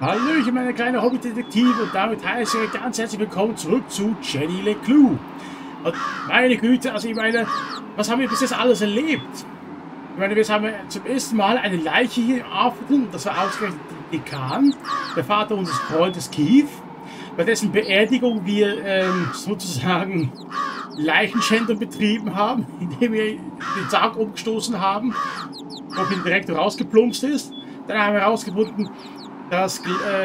Hallo, ich bin meine kleine Hobbydetektive und damit heiße ich ganz herzlich willkommen zurück zu Jenny LeClue. Und meine Güte, also ich meine, was haben wir bis jetzt alles erlebt? Ich meine, jetzt haben wir zum ersten Mal eine Leiche hier in Arthurton, das war ausgerechnet Dekan, der Vater unseres Freundes Keith, bei dessen Beerdigung wir sozusagen Leichenschändung betrieben haben, indem wir den Sarg umgestoßen haben, ob ihn direkt rausgeplumpst ist. Dann haben wir herausgefunden, dass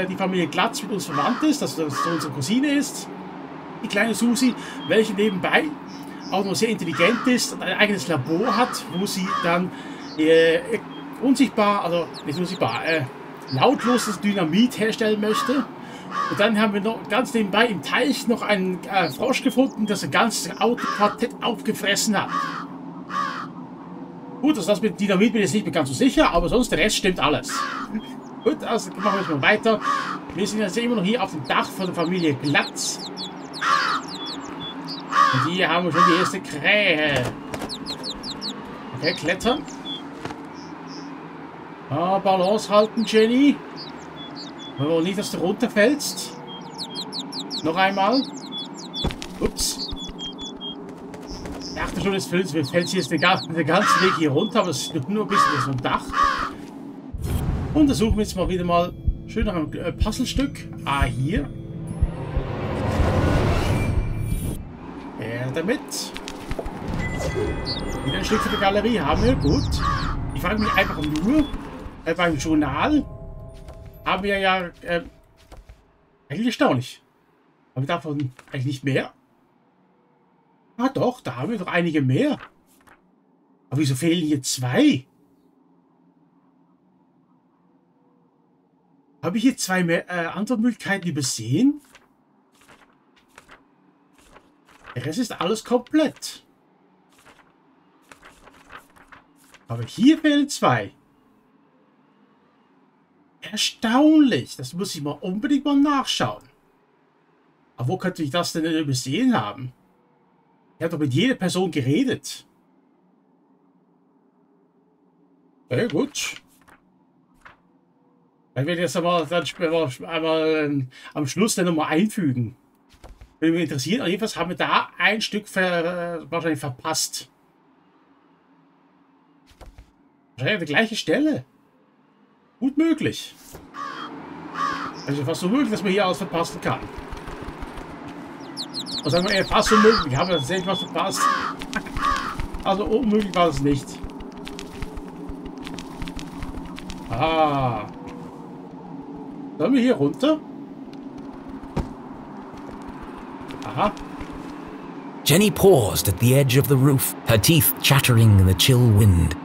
die Familie Glatz mit uns verwandt ist, dass das unsere Cousine ist, die kleine Susi, welche nebenbei auch noch sehr intelligent ist und ein eigenes Labor hat, wo sie dann lautloses Dynamit herstellen möchte. Und dann haben wir noch ganz nebenbei im Teich noch einen Frosch gefunden, das ein ganzes Autoquartett aufgefressen hat. Gut, also das mit Dynamit bin ich jetzt nicht mehr ganz so sicher, aber sonst der Rest stimmt alles. Gut, also machen wir jetzt mal weiter. Wir sind jetzt immer noch hier auf dem Dach von der Familie Glatz. Und hier haben wir schon die erste Krähe. Okay, klettern. Ah, Balance halten, Jenny. Wir wollen nicht, dass du runterfällst. Noch einmal. Ups. Ich dachte schon, es fällt jetzt den ganzen Weg hier runter, aber es ist nur ein bisschen so ein Dach. Untersuchen wir jetzt mal wieder mal schön nach einem Puzzlestück. Ah, hier. Ja, damit. Wieder ein Stück für die Galerie haben wir. Gut. Ich frage mich einfach nur, beim Journal haben wir ja eigentlich erstaunlich. Haben wir davon eigentlich nicht mehr? Ah doch, da haben wir doch einige mehr. Aber wieso fehlen hier zwei? Habe ich hier zwei Antwortmöglichkeiten übersehen? Der Rest ist alles komplett. Aber hier fehlen zwei. Erstaunlich. Das muss ich mal unbedingt mal nachschauen. Aber wo könnte ich das denn übersehen haben? Ich habe doch mit jeder Person geredet. Sehr gut. Dann werde ich das einmal am Schluss dann nochmal einfügen. Wenn mich interessiert, jedenfalls haben wir da ein Stück wahrscheinlich verpasst. Wahrscheinlich an der gleichen Stelle. Gut möglich. Also fast so möglich, dass man hier alles verpassen kann. Und sagen wir eher fast unmöglich. Haben wir tatsächlich was verpasst? Also unmöglich war es nicht. Ah. Sollen wir hier runter? Aha. Jenny paused at the edge of the roof, her teeth chattering in the chill wind.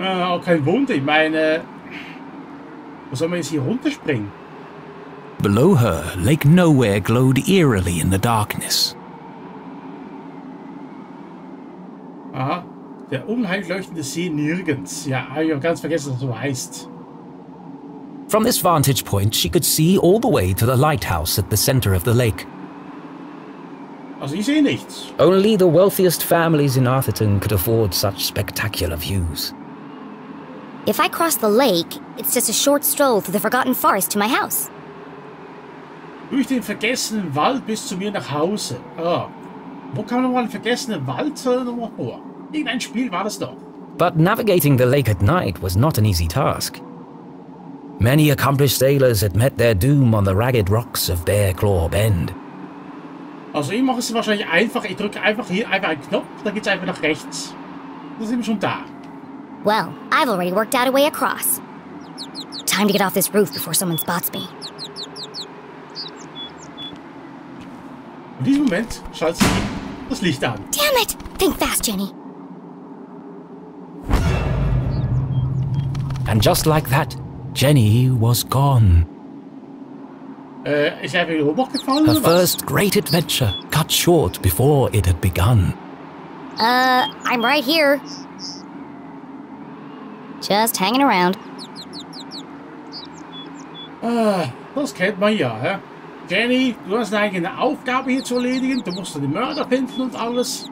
Auch kein Wunder, ich meine, wo soll man jetzt hier runterspringen? Below her, Lake Nowhere glowed eerily in the darkness. Aha, der unheimleuchtende See nirgends. Ja, habe ich auch ganz vergessen, was so heißt. From this vantage point, she could see all the way to the lighthouse at the center of the lake. Also ich sehe nichts. Only the wealthiest families in Arthurton could afford such spectacular views. If I cross the lake, it's just a short stroll through the forgotten forest to my house. Durch den vergessenen Wald bis zu mir nach Hause. Oh. Wo kann man nochmal einen vergessenen Wald nochmal vor? Irgendein Spiel war das doch. But navigating the lake at night was not an easy task. Many accomplished sailors had met their doom on the ragged rocks of Bear Claw Bend. Also ich mache es wahrscheinlich einfach, ich drücke einfach hier einen Knopf, dann geht's einfach nach rechts. Da sind wir schon da. Well, I've already worked out a way across. Time to get off this roof before someone spots me. In diesem Moment schaltet sie das Licht an. Damn it! Think fast, Jenny. And just like that, Jenny was gone. Her first great adventure cut short before it had begun. I'm right here. Just hanging around. Das kennt man ja, hä? Jenny, du hast eine eigene Aufgabe hier zu erledigen. Du musst den Mörder finden und alles.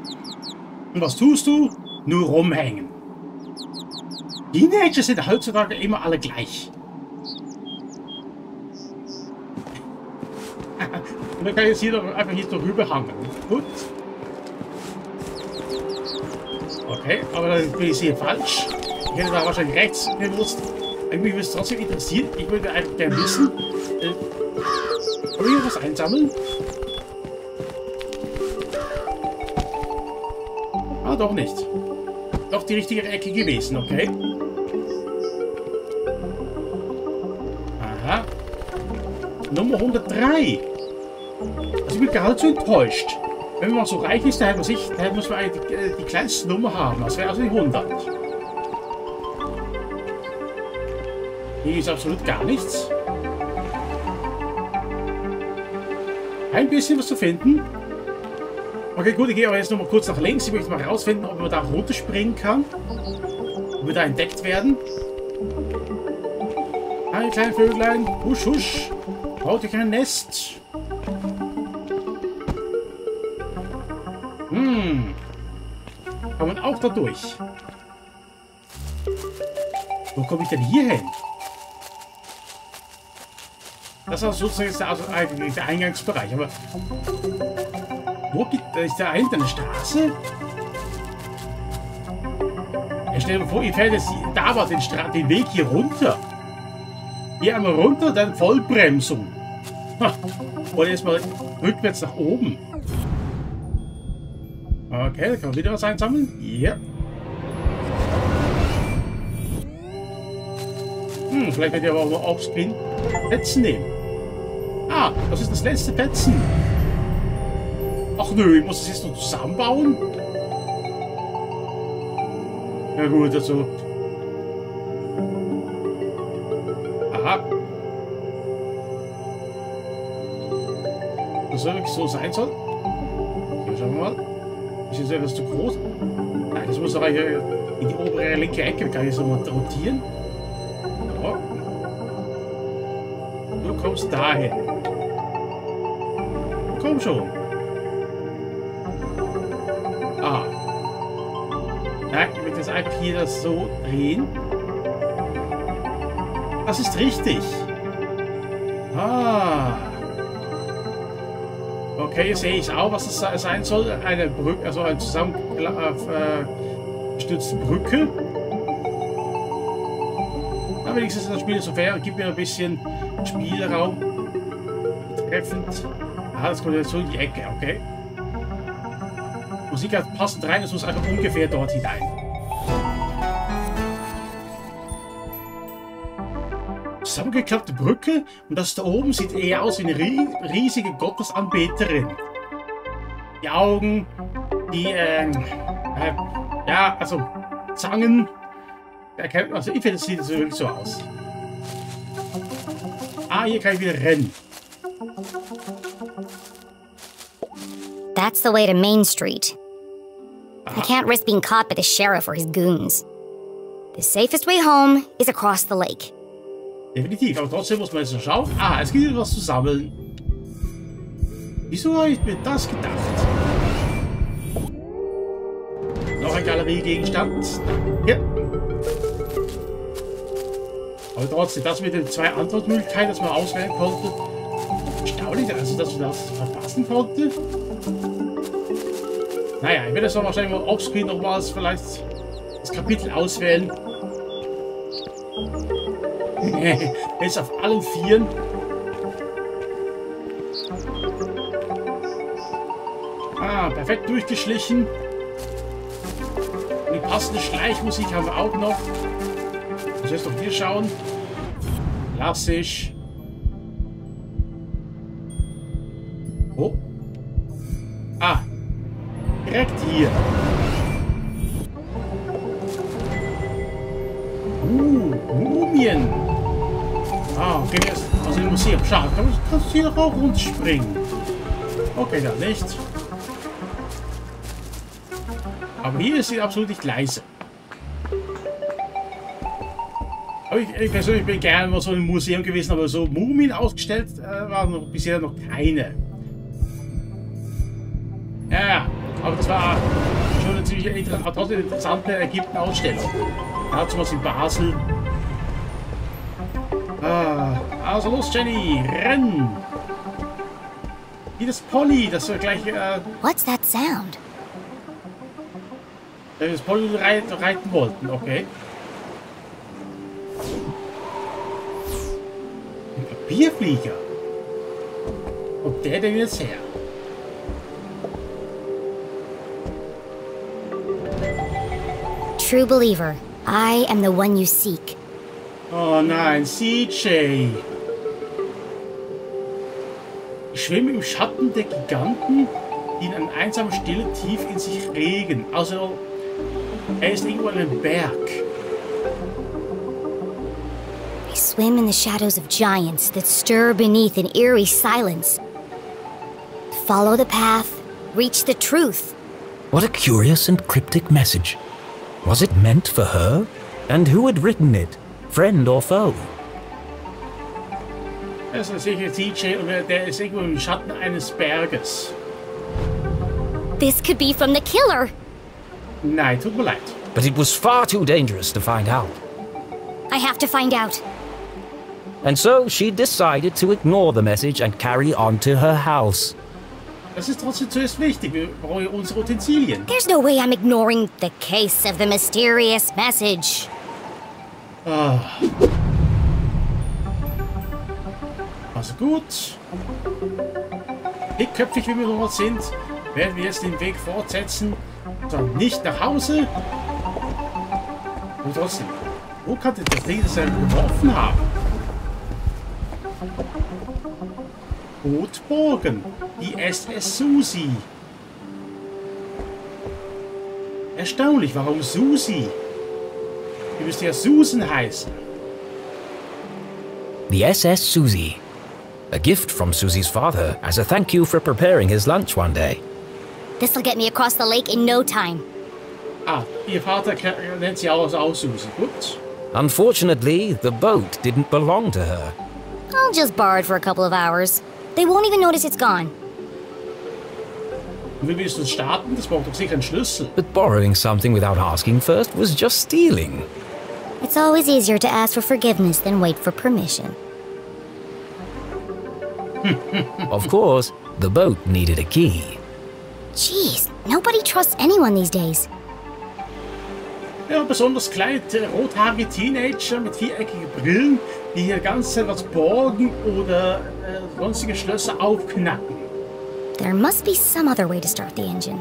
Und was tust du? Nur rumhängen. Teenager sind heutzutage immer alle gleich. Und dann kann ich jetzt hier doch einfach hier so rüberhangeln. Gut. Okay, aber dann bin ich hier falsch. Ich hätte da wahrscheinlich rechts gewusst. Irgendwie würde es trotzdem interessieren. Ich würde einfach gerne wissen. Kann ich hier was einsammeln? Ah, doch nicht. Doch die richtige Ecke gewesen, okay. Aha. Nummer 103. Also ich bin geradezu enttäuscht. Wenn man so reich ist, dann muss man eigentlich die kleinste Nummer haben. Das wäre also die 100. Hier ist absolut gar nichts. Ein bisschen was zu finden. Okay, gut, ich gehe aber jetzt nochmal kurz nach links. Ich möchte mal herausfinden, ob man da runterspringen kann. Ob wir da entdeckt werden. Hi, kleine Vöglein. Husch, husch. Baut euch ein Nest. Hm. Kann man auch da durch. Wo komme ich denn hier hin? Das ist sozusagen jetzt der Eingangsbereich, aber... Wo gibt es da hinten eine Straße? Ja, stell dir vor, ihr fährt jetzt da war den Weg hier runter. Hier einmal runter, dann Vollbremsung. Ha. Und erstmal rückwärts nach oben. Okay, da kann man wieder was einsammeln. Ja. Hm, vielleicht hätte ich aber auch mal offscreen Fetzen nehmen. Ah, das ist das letzte Fetzen. Ach nö, ich muss das jetzt noch zusammenbauen? Ja gut, also... Aha. Das soll wirklich so sein soll. Hier, schauen wir mal. Ist jetzt etwas zu groß? Nein, das muss aber hier in die obere linke Ecke. Kann ich so mal rotieren? Ja. Du kommst dahin. Komm schon. Einfach hier das so drehen. Das ist richtig. Ah. Okay, sehe ich auch, was das sein soll. Eine Brücke, also eine zusammengestützte Brücke. Aber wenigstens das Spiel so fair. Gib mir ein bisschen Spielraum. Treffend. Ah, das kommt jetzt so in die Ecke, okay. Musik hat passend rein, es muss einfach ungefähr dort hinein. Zusammengeklappte Brücke und das da oben sieht eher aus wie eine riesige Gottesanbeterin. Die Augen, die ja, also Zangen, also ich finde, das sieht wirklich so aus. Ah, hier kann ich wieder rennen. That's the way to Main Street. Aha. I can't risk being caught by the sheriff or his goons. The safest way home is across the lake. Definitiv, aber trotzdem muss man jetzt noch schauen. Ah, es gibt etwas zu sammeln. Wieso habe ich mir das gedacht? Noch ein Galeriegegenstand. Ja. Aber trotzdem, das mit den zwei Antwortmöglichkeiten, dass man auswählen konnte. Erstaunlich, also dass man das verpassen konnte. Naja, ich werde jetzt wahrscheinlich mal offscreen nochmals vielleicht das Kapitel auswählen. Er ist auf allen Vieren. Ah, perfekt durchgeschlichen. Die passende Schleichmusik haben wir auch noch. Muss jetzt noch hier schauen. Klassisch. Oh. Ah. Direkt hier. Mumien. Ah, okay, jetzt aus dem Museum. Schade, kannst du hier doch auch runterspringen. Okay, dann nicht. Aber hier ist sie absolut nicht leise. Aber ich persönlich bin gerne mal so im Museum gewesen, aber so Mumien ausgestellt waren noch, bisher noch keine. Ja, aber das war schon eine ziemlich interessante Ägypten-Ausstellung. Dazu was in Basel. Also los, Jenny, renn! Hier ist Polly, dass wir gleich... What's that sound? Dass wir das Polly reiten wollten, okay. Ein Papierflieger. Ob der denn jetzt her? True believer, I am the one you seek. Oh nein, CJ. Ich schwimme im Schatten der Giganten, die in einer einsamen Stille tief in sich regen. Also, ist irgendwo an einem Berg. I swim in the shadows of giants that stir beneath an eerie silence. Follow the path, reach the truth. What a curious and cryptic message. Was it meant for her? And who had written it? Friend or foe? Das ist sicher CJ, der ist irgendwo im Schatten eines Berges. This could be from the killer. Nein, tut mir leid. But it was far too dangerous to find out. I have to find out. And so she decided to ignore the message and carry on to her house. Das ist trotzdem zuerst wichtig. Wir brauchen unsere Utensilien. There's no way I'm ignoring the case of the mysterious message. Ah. Also gut. Dickköpfig, wie wir dort sind, werden wir jetzt den Weg fortsetzen. Sondern nicht nach Hause. Und trotzdem, wo kann denn das Ding das er geworfen haben? Gut Morgen, die SS Susi. Erstaunlich, warum Susi? Die müsste ja Susan heißen. The SS Susie. A gift from Susie's father as a thank you for preparing his lunch one day. This'll get me across the lake in no time. Ah, ihr Vater nennt sie auch Susi. Gut. Unfortunately, the boat didn't belong to her. I'll just borrow it for a couple of hours. They won't even notice it's gone. Wir müssen starten, das braucht doch sicher einen Schlüssel. But borrowing something without asking first was just stealing. It's always easier to ask for forgiveness than wait for permission. Of course, the boat needed a key. Jeez, nobody trusts anyone these days. Ja, besonders kleine rothaarige Teenager mit viereckigen Brillen, die hier ganz was borgen oder sonstige Schlösser aufknacken. There must be some other way to start the engine.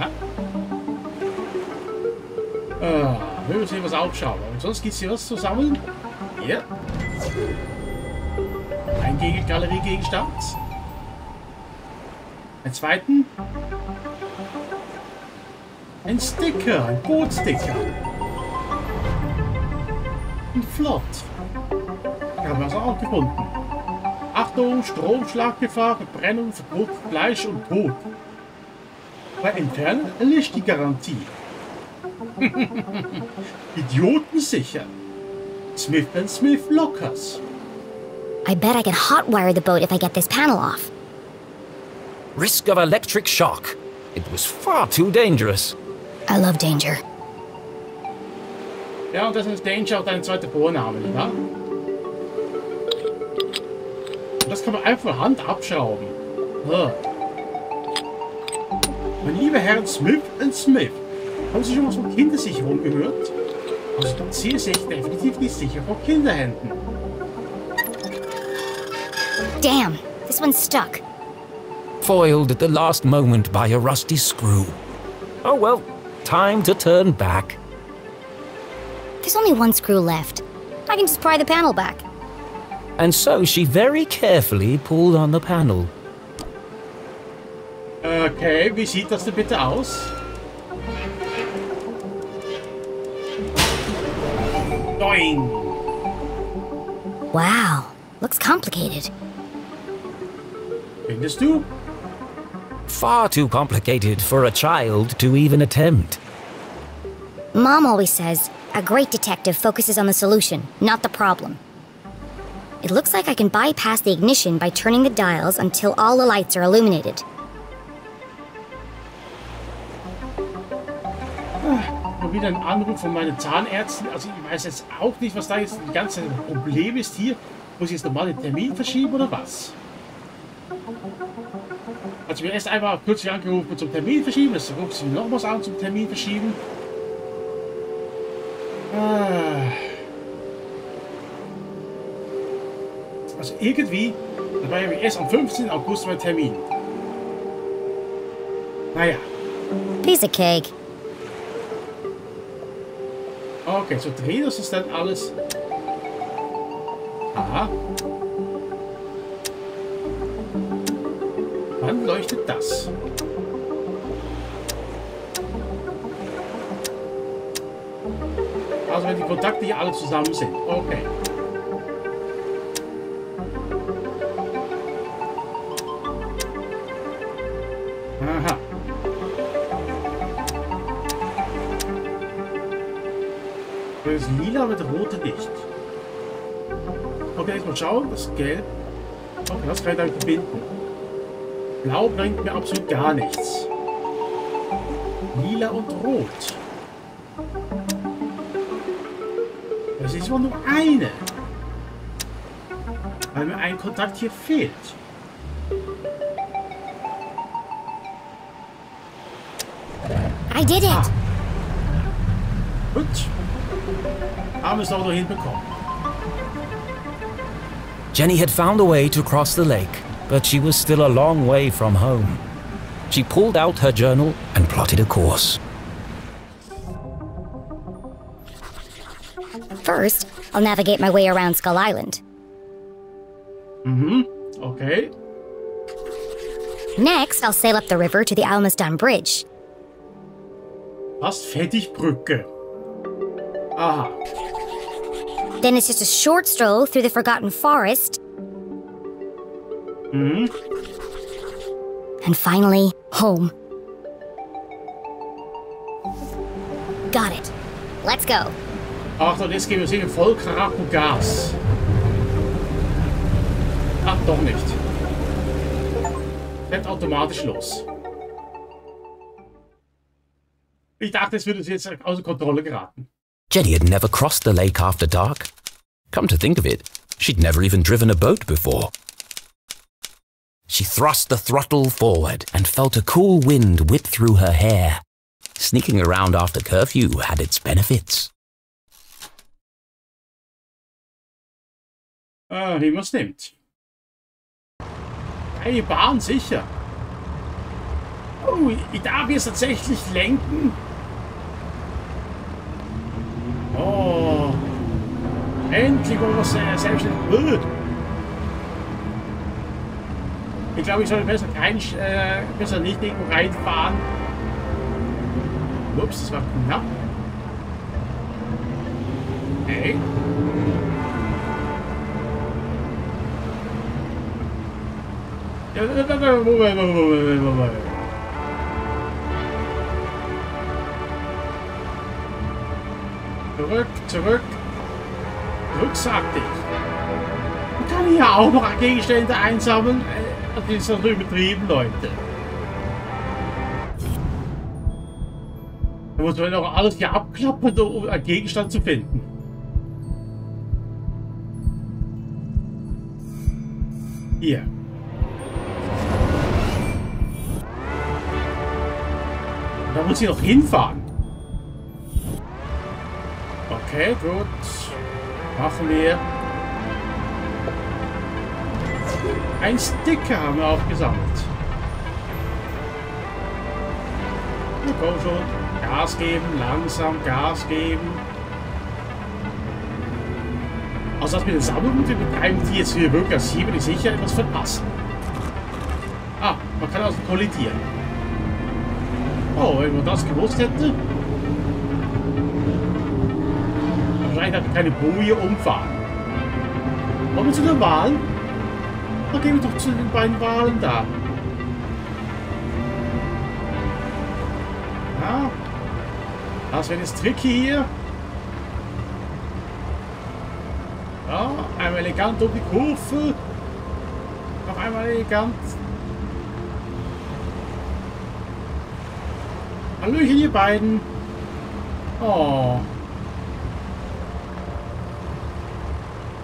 Aha. Wir müssen hier was aufschauen. Und sonst gibt's hier was zu sammeln. Ja. Ein Galeriegegenstand. Einen zweiten. Ein Sticker, ein Bootsticker. Ein Flott. Da haben wir es auch gefunden. Achtung, Stromschlaggefahr, Verbrennung, Verbot, Fleisch und Tod. Bei Entfernen erlischt die Garantie. Idiotensicher. Smith & Smith Lockers. I bet I can hotwire the boat if I get this panel off. Risk of electric shock. It was far too dangerous. I love danger. Ja, und das ist Danger auch dein zweiter Vorname, oder? Das kann man einfach von Hand abschrauben. Ja. Mein lieber Herr Smith & Smith, haben Sie schon was von Kindersicherung gehört? Also Sie ist echt definitiv nicht sicher vor Kinderhänden. Damn, this one's stuck. Foiled at the last moment by a rusty screw. Oh well, time to turn back. There's only one screw left. I can just pry the panel back. And so she very carefully pulled on the panel. Okay, wie sieht das denn bitte aus? Doing. Wow, looks complicated. Findest du? Far too complicated for a child to even attempt. Mom always says, a great detective focuses on the solution, not the problem. It looks like I can bypass the ignition by turning the dials until all the lights are illuminated. Wieder ein Anruf von meinen Zahnärzten. Also ich weiß jetzt auch nicht, was da jetzt die ganze Problem ist hier. muss ich jetzt nochmal den Termin verschieben oder was? Hat sie mir erst einmal kürzlich angerufen zum Termin verschieben, jetzt ruft sie nochmals an zum Termin verschieben. Also irgendwie, dabei habe ich erst am 15. August meinen Termin. Naja. Piece of cake. Okay, so drin ist dann alles. Aha. Wann leuchtet das? Also wenn die Kontakte hier alle zusammen sind. Okay. Aha. Das ist lila mit rote dicht. Okay, jetzt mal schauen. Das Gelb. Okay, das kann ich damit verbinden. Blau bringt mir absolut gar nichts. Lila und rot. Das ist aber nur eine. Weil mir ein Kontakt hier fehlt. I did it. Ah. Gut. Haben wir es auch noch hinbekommen. Jenny had found a way to cross the lake, but she was still a long way from home. She pulled out her journal and plotted a course. First, I'll navigate my way around Skull Island. Okay. Next, I'll sail up the river to the Almasdan Bridge. Fast fertig Brücke. Aha. Then it's just a short stroll through the Forgotten Forest. And finally, home. Got it. Let's go. Achtung, jetzt geben wir sicher voll Karacho Gas. Ach, doch nicht. Fährt automatisch los. Ich dachte, es würde uns jetzt außer Kontrolle geraten. Jenny had never crossed the lake after dark. Come to think of it, she'd never even driven a boat before. She thrust the throttle forward and felt a cool wind whip through her hair. Sneaking around after curfew had its benefits. Wie man es nimmt. Eine Bahn sicher. Oh, ich darf jetzt tatsächlich lenken. Oh. Endlich war was selbstständig wird. Ich glaube, ich sollte besser nicht irgendwo reinfahren. Ups, das war knapp. Okay. Moment. Zurück. Rücksagtig. Man kann hier auch noch Gegenstände einsammeln. Das ist doch übertrieben, Leute. Da muss man doch alles hier abklappern, um einen Gegenstand zu finden. Hier. Da muss ich noch hinfahren. Okay, gut. Machen wir. Ein Sticker haben wir aufgesammelt. Na komm schon. Gas geben, langsam Gas geben. Also das mit den Sammelmitteln betreiben die jetzt hier wirklich als hier, bin ich sicher etwas verpassen. Ah, man kann also kollidieren. Oh, wenn man das gewusst hätte. Wahrscheinlich hat keine Boje umfahren. Wollen wir zu den Wahlen? Dann gehen wir doch zu den beiden Wahlen da. Ja. Das wäre jetzt tricky hier. Ja, einmal elegant um die Kurve. Noch einmal elegant. Hallöchen, ihr beiden. Oh.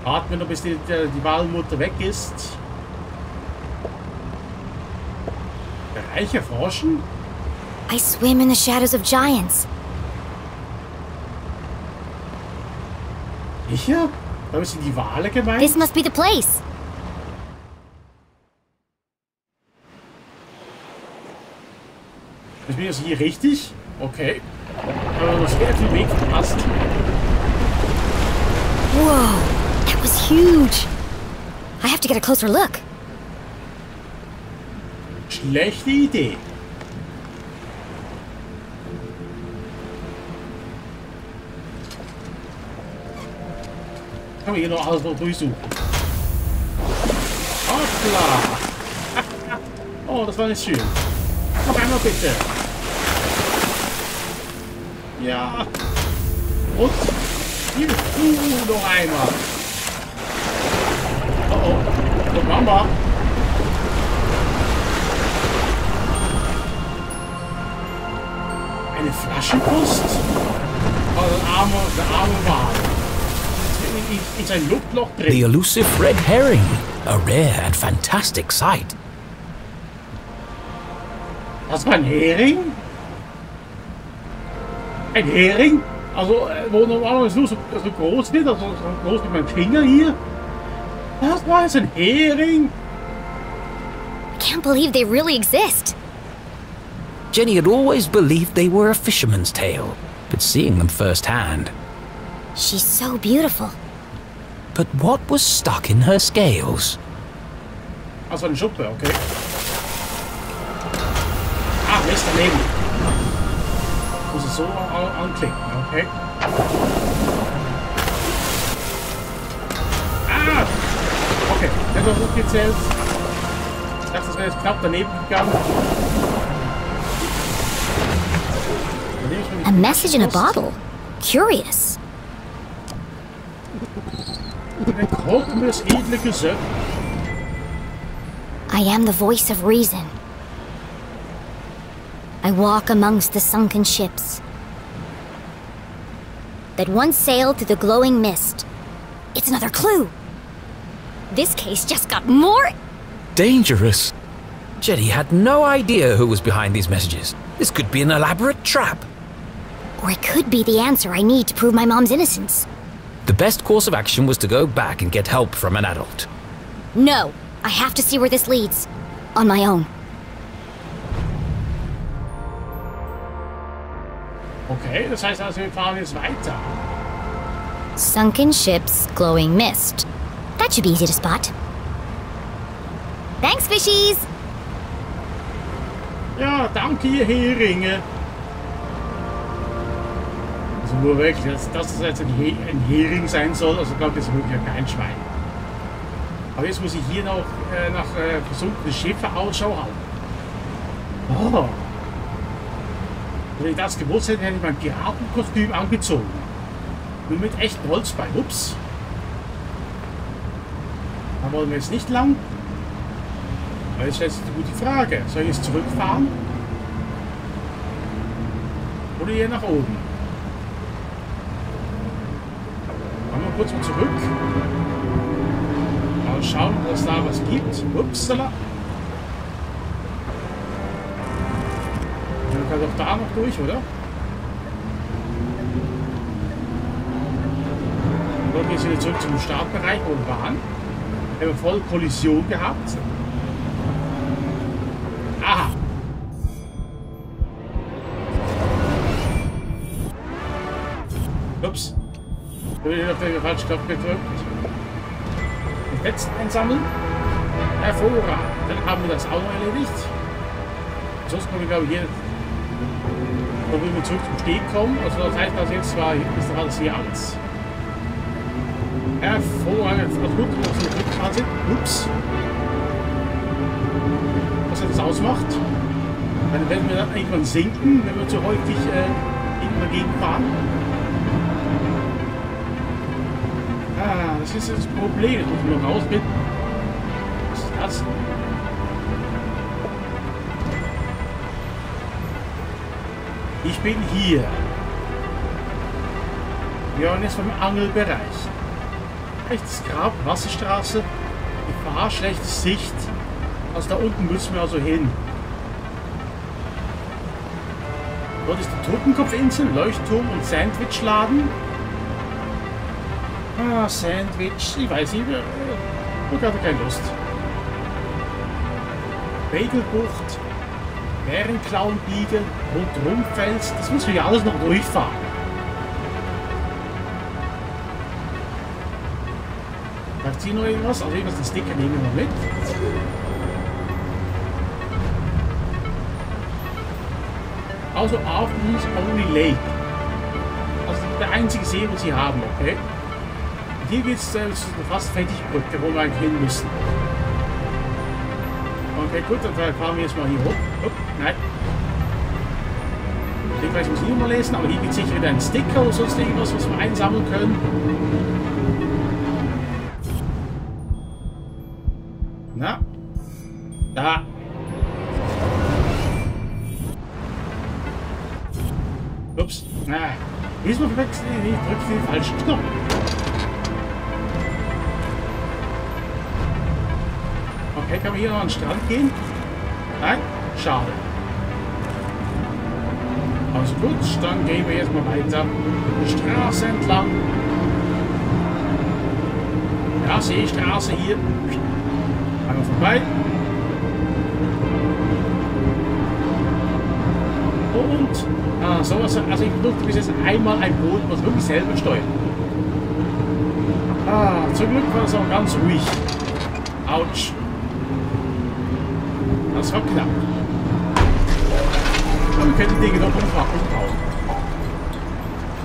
Warten wir, bis die Walmutter weg ist. Bereich erforschen? I swim in the shadows of giants. Sicher? Da sind die Wale gemeint? This must be the place. Ich bin jetzt hier richtig? Okay. Aber das wäre viel Weg verpasst. Wow, that was huge. I have to get a closer look. Schlechte Idee. Kann man hier noch alles noch durchsuchen. Hoppla! Oh, das war nicht schön. Noch einmal bitte. Ja. Und? Hier. Noch einmal. Oh oh. Und Mama. Eine Flaschenpost? Oh, der arme Wal. The elusive red herring, a rare and fantastic sight. Das war ein Hering? Ein Hering? Also, wo normalerweise nur so groß wird, also so groß wie mein Finger hier. Das war jetzt ein Hering? I can't believe they really exist. Jenny had always believed they were a fisherman's tale, but seeing them firsthand. She's so beautiful. But what was stuck in her scales? Also eine Schuppe, okay. Ah, Mist daneben. Muss es so anklicken, okay. Ah! Okay, der hat noch hochgezählt. Ich dachte, das wäre jetzt knapp daneben gegangen. A message in a bottle? Curious. I am the voice of reason. I walk amongst the sunken ships that once sailed through the glowing mist. It's another clue. This case just got more dangerous. Jenny had no idea who was behind these messages. This could be an elaborate trap. Or it could be the answer I need to prove my mom's innocence. The best course of action was to go back and get help from an adult. No, I have to see where this leads. On my own. Okay, das heißt also, wir fahren jetzt weiter. Sunken ships, glowing mist. That should be easy to spot. Thanks, fishies! Ja, danke, ihr Heringe. Nur wirklich, dass das jetzt ein Hering sein soll, also glaube ich, das ist wirklich kein Schwein. Aber jetzt muss ich hier noch nach versunkenen Schiffen Ausschau halten. Oh. Wenn ich das gewusst hätte, hätte ich mein Piratenkostüm angezogen. Nur mit echtem Holzbein. Ups. Da wollen wir jetzt nicht lang. Aber jetzt stellt sich eine gute Frage. Soll ich jetzt zurückfahren? Oder hier nach oben? Kurz mal zurück. Mal schauen, ob es da was gibt. Upsala. Man kann doch da noch durch, oder? Dann gehen wir wieder zurück zum Startbereich, wo wir waren. Wir haben voll Kollision gehabt. Aha. Ups. Ich habe wieder auf den falschen Knopf gedrückt. Den letzten einsammeln. Hervorragend. Dann haben wir das auch noch erledigt. Sonst können wir, glaube ich, hier zurück zum Steg kommen. Also das heißt, das jetzt war, ist doch alles hier alles. Hervorragend. Also gut, dass wir zurückgefahren sind. Ups. Was das ausmacht. Dann werden wir dann irgendwann sinken, wenn wir zu häufig irgendwo dagegen fahren. Ah, das ist das Problem, dass ich nur raus bin. Was ist das? Ich bin hier. Wir waren jetzt vom Angelbereich. Rechtes Grab, Wasserstraße, Gefahr, schlechte Sicht. Also da unten müssen wir also hin. Dort ist die Totenkopfinsel, Leuchtturm und Sandwichladen. Ah, Sandwich, ich weiß nicht, ich hatte keine Lust. Bagelbucht, Bärenklauenbiege, Rundrumfels, das müssen wir ja alles noch durchfahren. Sagt sie noch irgendwas? Also irgendwas, den Sticker nehmen wir mit. Also Afternoon's Only Lake. Also der einzige See, den sie haben, okay? Und hier geht es zu einer fast Fertigbrücke, wo wir eigentlich hin müssen. Okay, gut, dann fahren wir jetzt mal hier hoch. Upp, nein. Ich denke, ich muss hier mal lesen, aber hier gibt es sicher wieder einen Sticker oder sonst irgendwas, was wir einsammeln können. Na? Da! Ups, na. Diesmal verwechseln ich den falschen Knopf. Okay, kann man hier noch an den Strand gehen? Nein? Schade. Also gut, dann gehen wir jetzt mal weiter die Straße entlang. Ja, Seestraße hier. Einmal vorbei. Und sowas, also ich benutze bis jetzt einmal ein Boot, was wirklich selber steuert. Ah, zum Glück war es auch ganz ruhig. Autsch. Das war knapp. Aber wir können die Dinge noch umbauen.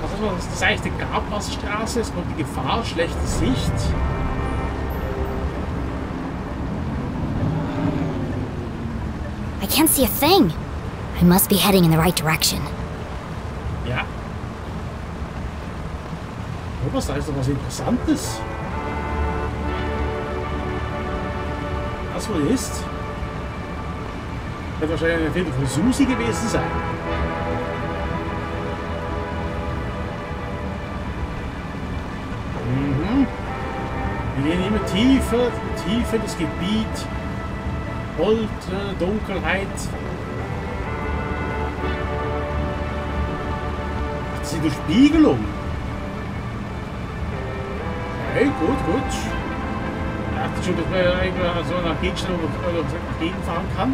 Also das ist eigentlich die Grabwasserstraße, es kommt die Gefahr, schlechte Sicht. I can't see a thing. I must be heading in the right direction. Ja. Oh, was, da ist doch was Interessantes. Was wohl ist? Wird wahrscheinlich eine Erfindung von Susi gewesen sein. Mhm. Wir gehen immer tiefer, tiefer in das Gebiet. Gold, Dunkelheit. Das ist die Spiegelung. Okay, gut, gut. Ich dachte schon, dass man so nach Gegenstand oder gegenfahren kann.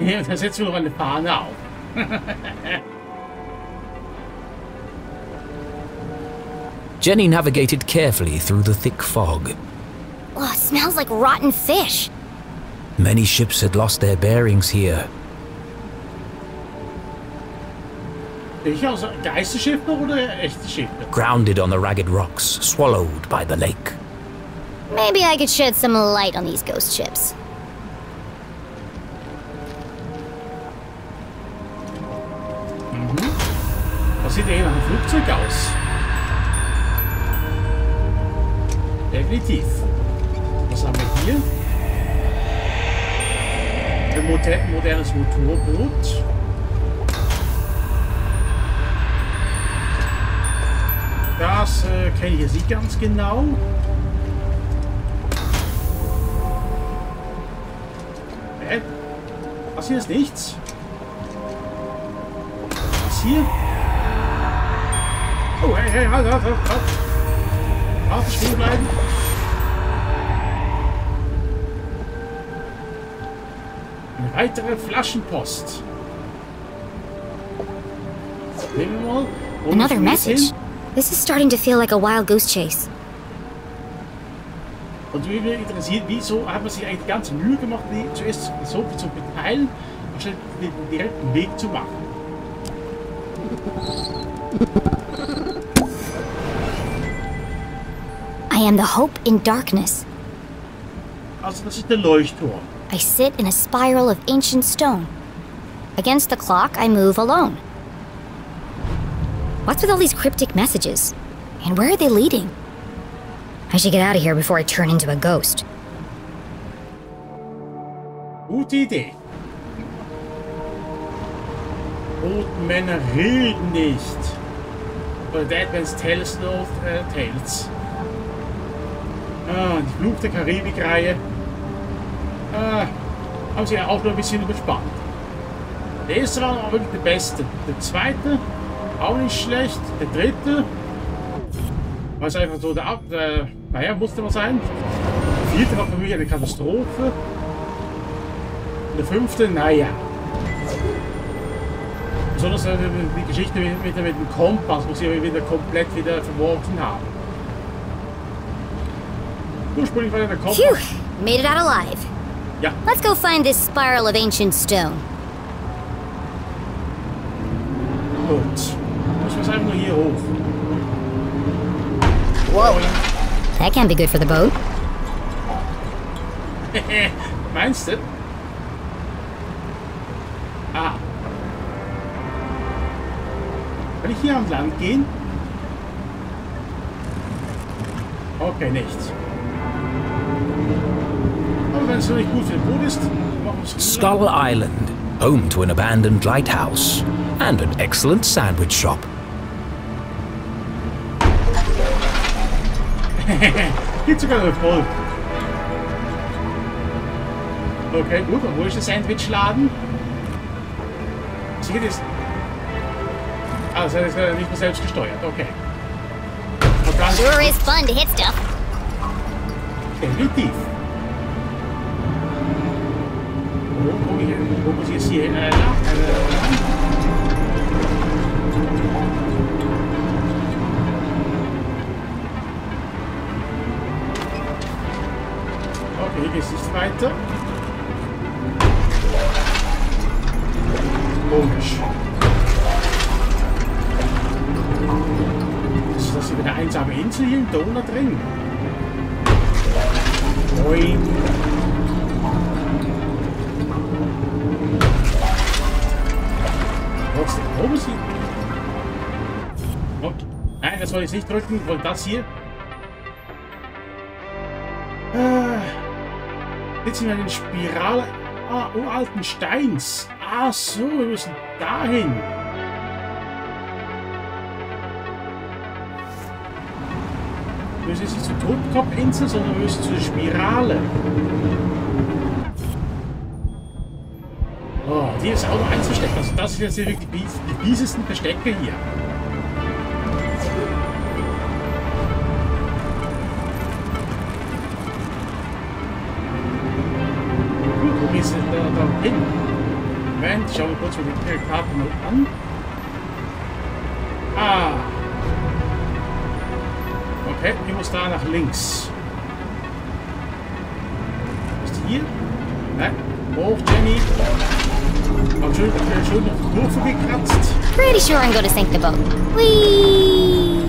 Ja, da setzen wir noch eine Fahne auf. Jenny navigated carefully through the thick fog. Oh, it smells like rotten fish. Many ships had lost their bearings here. Grounded on the ragged rocks, swallowed by the lake. Maybe I could shed some light on these ghost ships. Das sieht eher nach einem Flugzeug aus. Definitiv. Was haben wir hier? Ein modernes Motorboot. Das kenne ich jetzt nicht ganz genau. Das hier ist nichts. Das hier? Oh, hey, hey, halt, halt, halt, halt. Warte, stehen bleiben. Eine weitere Flaschenpost. Nehmen wir mal. Another message. This is starting to feel like a wild goose chase. Und wie mich interessiert, wieso hat man sich eigentlich ganz Mühe gemacht, die zuerst so viel zu beteilen, anstatt den direkten Weg zu machen. I am the hope in darkness. Also, das ist der Leuchtturm. I sit in a spiral of ancient stone. Against the clock, I move alone. What's with all these cryptic messages? And where are they leading? I should get out of here before I turn into a ghost. Gute Idee. Old men read nicht. Oder dead man's tells not tells. Ah, die Flug der Karibik-Reihe. Ah, haben sie ja auch noch ein bisschen überspannt. Der erste war aber wirklich der beste. Der zweite, auch nicht schlecht. Der dritte, war es einfach so, der naja, musste man sein. Der vierte war für mich eine Katastrophe. Und der fünfte, naja. Besonders die Geschichte mit dem Kompass, muss ich aber wieder komplett wieder verworfen haben. Ursprünglich war der Kompass. Phew, made it out alive. Ja. Let's go find this spiral of ancient stone. Gut. Ich muss einfach nur hier hoch. Wow. That can't be good for the boat. Meinst du? Ah. Kann ich hier am Land gehen? Okay, nichts. Aber wenn es noch nicht gut für den Boot ist, machen wir es. Skull Island, home to an abandoned lighthouse and an excellent sandwich shop. Geht sogar noch voll. Okay, gut, und wo ist der Sandwichladen? Sie geht jetzt. Ah, das ist nicht mehr selbst gesteuert, okay. Sure is fun to hit stuff. Definitiv. Wo muss ich jetzt hier hin? Okay, hier geht es nicht weiter. Komisch. Ist das hier wieder eine einsame Insel hier im Donau drin? Moin. Trotzdem, oben ist hier. Okay. Nein, das soll ich nicht drücken. Ich wollte das hier. Jetzt sind wir in einer Spirale uralten Steins. Ach so, wir müssen dahin. Wir müssen jetzt nicht zur Totenkopfinsel, sondern wir müssen zur Spirale. Oh, hier ist auch noch einzustecken. Also das sind jetzt wirklich die fiesesten Verstecke hier. Gut, wo ist denn da hin? Moment, schauen wir kurz mit den Karten mal an. Ah. Okay, ich muss da nach links. Ist die hier? Nein. Hoch, Jenny. Hab schön auf die Kurve gekratzt. Pretty sure I'm gonna sink the boat. Whee!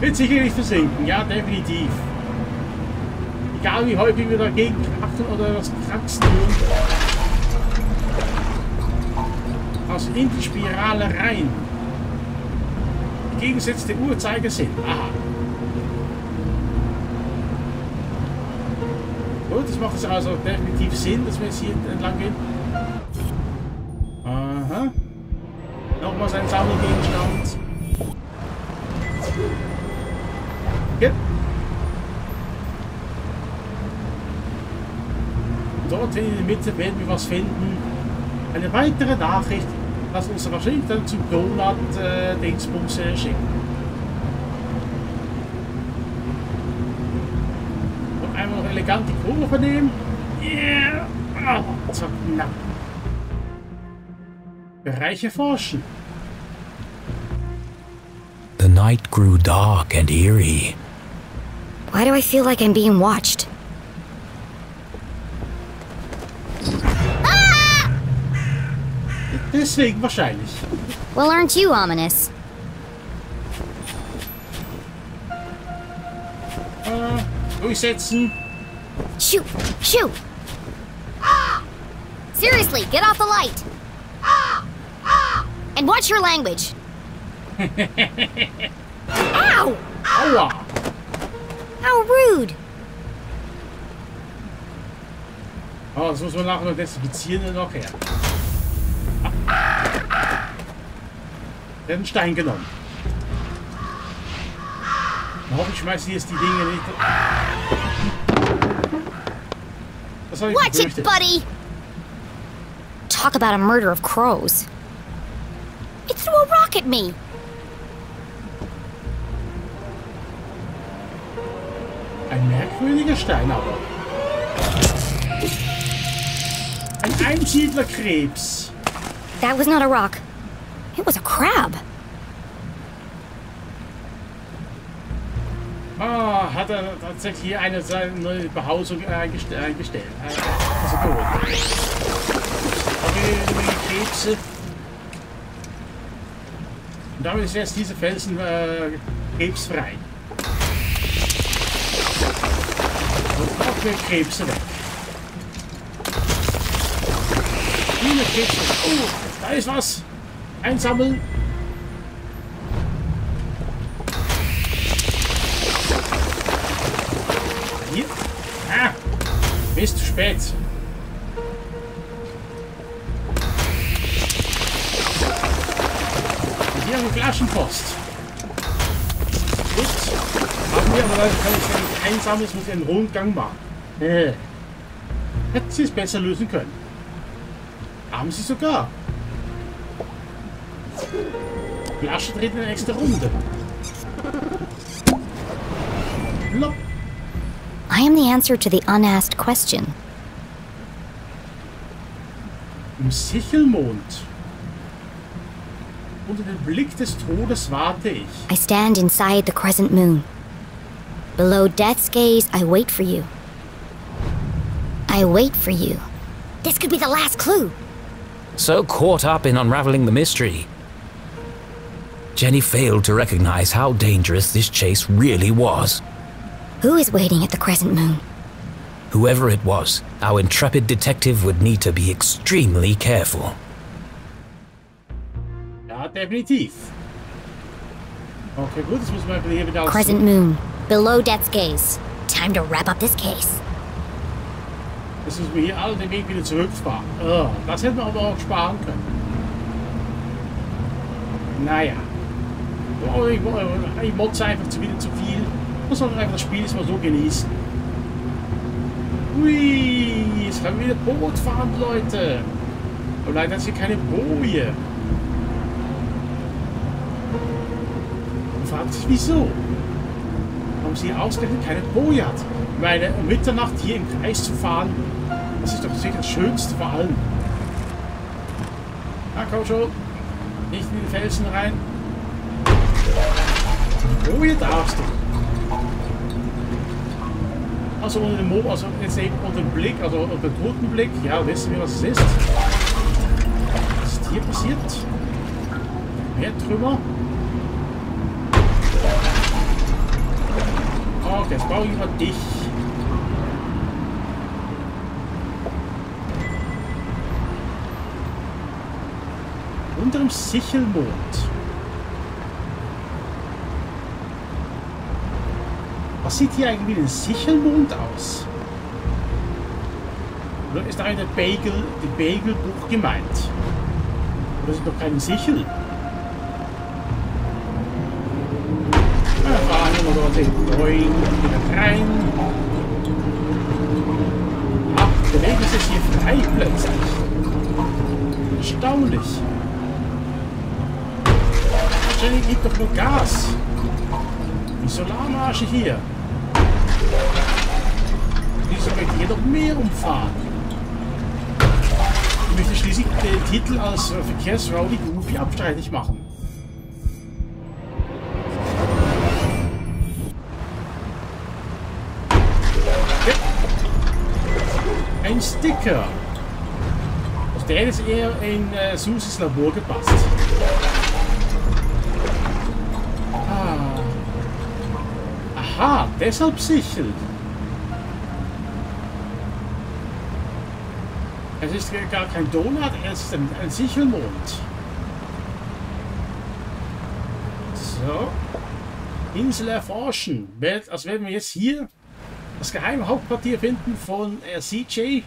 Wird sicherlich versinken, ja, definitiv. Egal wie häufig wir dagegen krachten oder das kratzen tun. Also in die Spirale rein. Gegensätze der Uhrzeigersinn. Aha. Gut, das macht es also definitiv Sinn, dass wir jetzt hier entlang gehen. Aha. Nochmal ein Sammelgegenstand. Okay. Dort in der Mitte werden wir was finden. Eine weitere Nachricht, lass uns wahrscheinlich dann zum Donut-Dingsbums schicken. Und einmal noch elegant die Kurve nehmen. Yeah! Oh, zack, na. Bereiche forschen. The night grew dark and eerie. Why do I feel like I'm being watched? Deswegen wahrscheinlich. Well, aren't you ominous? Durchsetzen. Shoot! Shoot! Seriously, get off the light! And watch your language! Ow! Aua! How rude! Oh, das muss man nachher noch desinfizieren und noch her. Ah. Der hat einen Stein genommen. Ich hoffe, ich schmeiße jetzt die Dinge nicht. Das habe ich Watch it, buddy! Talk about a murder of crows. It threw a rock at me. Ein merkwürdiger Stein aber. Ein Einsiedlerkrebs. That was not a rock. It was a crab. Ah, hat tatsächlich eine neue Behausung eingestellt. Also gut. Okay, Krebse. Und damit ist jetzt diese Felsen krebsfrei. Und auch mehr Krebse weg. Viele Krebse. Oh, da ist was. Einsammeln. Hier. Ah, bist zu spät. Hier haben wir Flaschenpost. Gut. Haben wir, aber dann kann ich ja nicht einsammeln, es muss einen Rundgang machen. Hätten sie es besser lösen können. Haben sie sogar. Flasche dreht eine extra Runde. Lock. I am the answer to the unasked question. Im Sichelmond. Unter dem Blick des Todes warte ich. I stand inside the crescent moon. Below death's gaze, I wait for you. I wait for you. This could be the last clue. So caught up in unraveling the mystery, Jenny failed to recognize how dangerous this chase really was. Who is waiting at the crescent moon? Whoever it was, our intrepid detective would need to be extremely careful. Definitiv. Okay, gut, das muss man hier wieder Crescent Moon, below death's gaze. Time to wrap up this case. Das müssen wir hier alle den Weg wieder zurückfahren. Oh, das hätten wir aber auch sparen können. Naja. Oh, ich motze einfach wieder zu viel. Muss man einfach das Spiel erstmal so genießen. Ui, jetzt können wir wieder Boot fahren, Leute. Und leider ist hier keine Boje. Fragt sich wieso? Warum sie ausgerechnet keine Boje hat? Weil um Mitternacht hier im Kreis zu fahren, das ist doch sicher das Schönste vor allem. Na komm schon, nicht in den Felsen rein. Boje darfst du. Also unter dem also jetzt eben unter dem Blick, also unter dem toten Blick, ja, wissen wir, was es ist. Was ist hier passiert? Mehr drüber. Okay, jetzt brauche ich mal dich. Unter dem Sichelmond. Was sieht hier eigentlich wie ein Sichelmond aus? Oder ist da eine Bagel-Buch gemeint? Oder ist doch kein Sichel? Oder den Bräun wieder rein. Ach, der Weg ist jetzt hier frei plötzlich. Erstaunlich. Jenny gibt doch nur Gas. Die Solarmarge hier. Wieso möchte ich hier noch mehr umfahren? Ich möchte schließlich den Titel als Verkehrsrowdy Goofy abstreitig machen. Ein Sticker. Auf der hätte es eher in Susis Labor gepasst. Ah. Aha, deshalb Sichel. Es ist gar kein Donut, es ist ein Sichelmond. So. Insel erforschen. Als werden wir jetzt hier das geheime Hauptquartier finden von CJ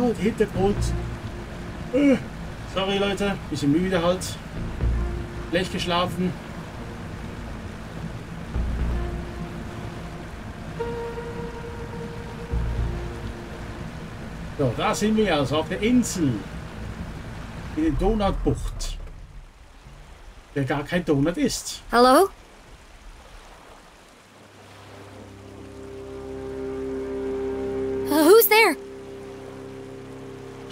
Not Hintergrund. Sorry Leute, bisschen müde halt. Schlecht geschlafen. So, da sind wir also auf der Insel. In der Donutbucht. Der gar kein Donut ist. Hallo? Who's there?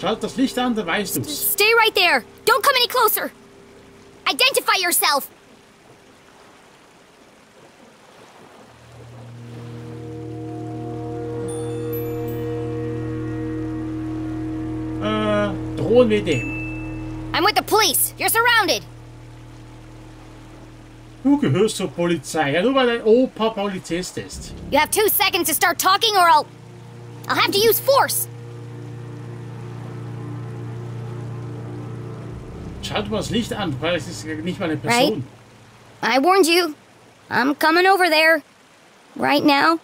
Schalt das Licht an, dann weißt du's. Stay right there. Don't come any closer. Identify yourself. Drohen wir dem. I'm with the police. You're surrounded. Du gehörst zur Polizei, ja nur weil dein Opa Polizist ist. You have 2 seconds to start talking or I'll have to use force. Schaut mal das Licht an, weil es ist nicht mal eine Person. Right? I warned you. I'm coming over there. Right now.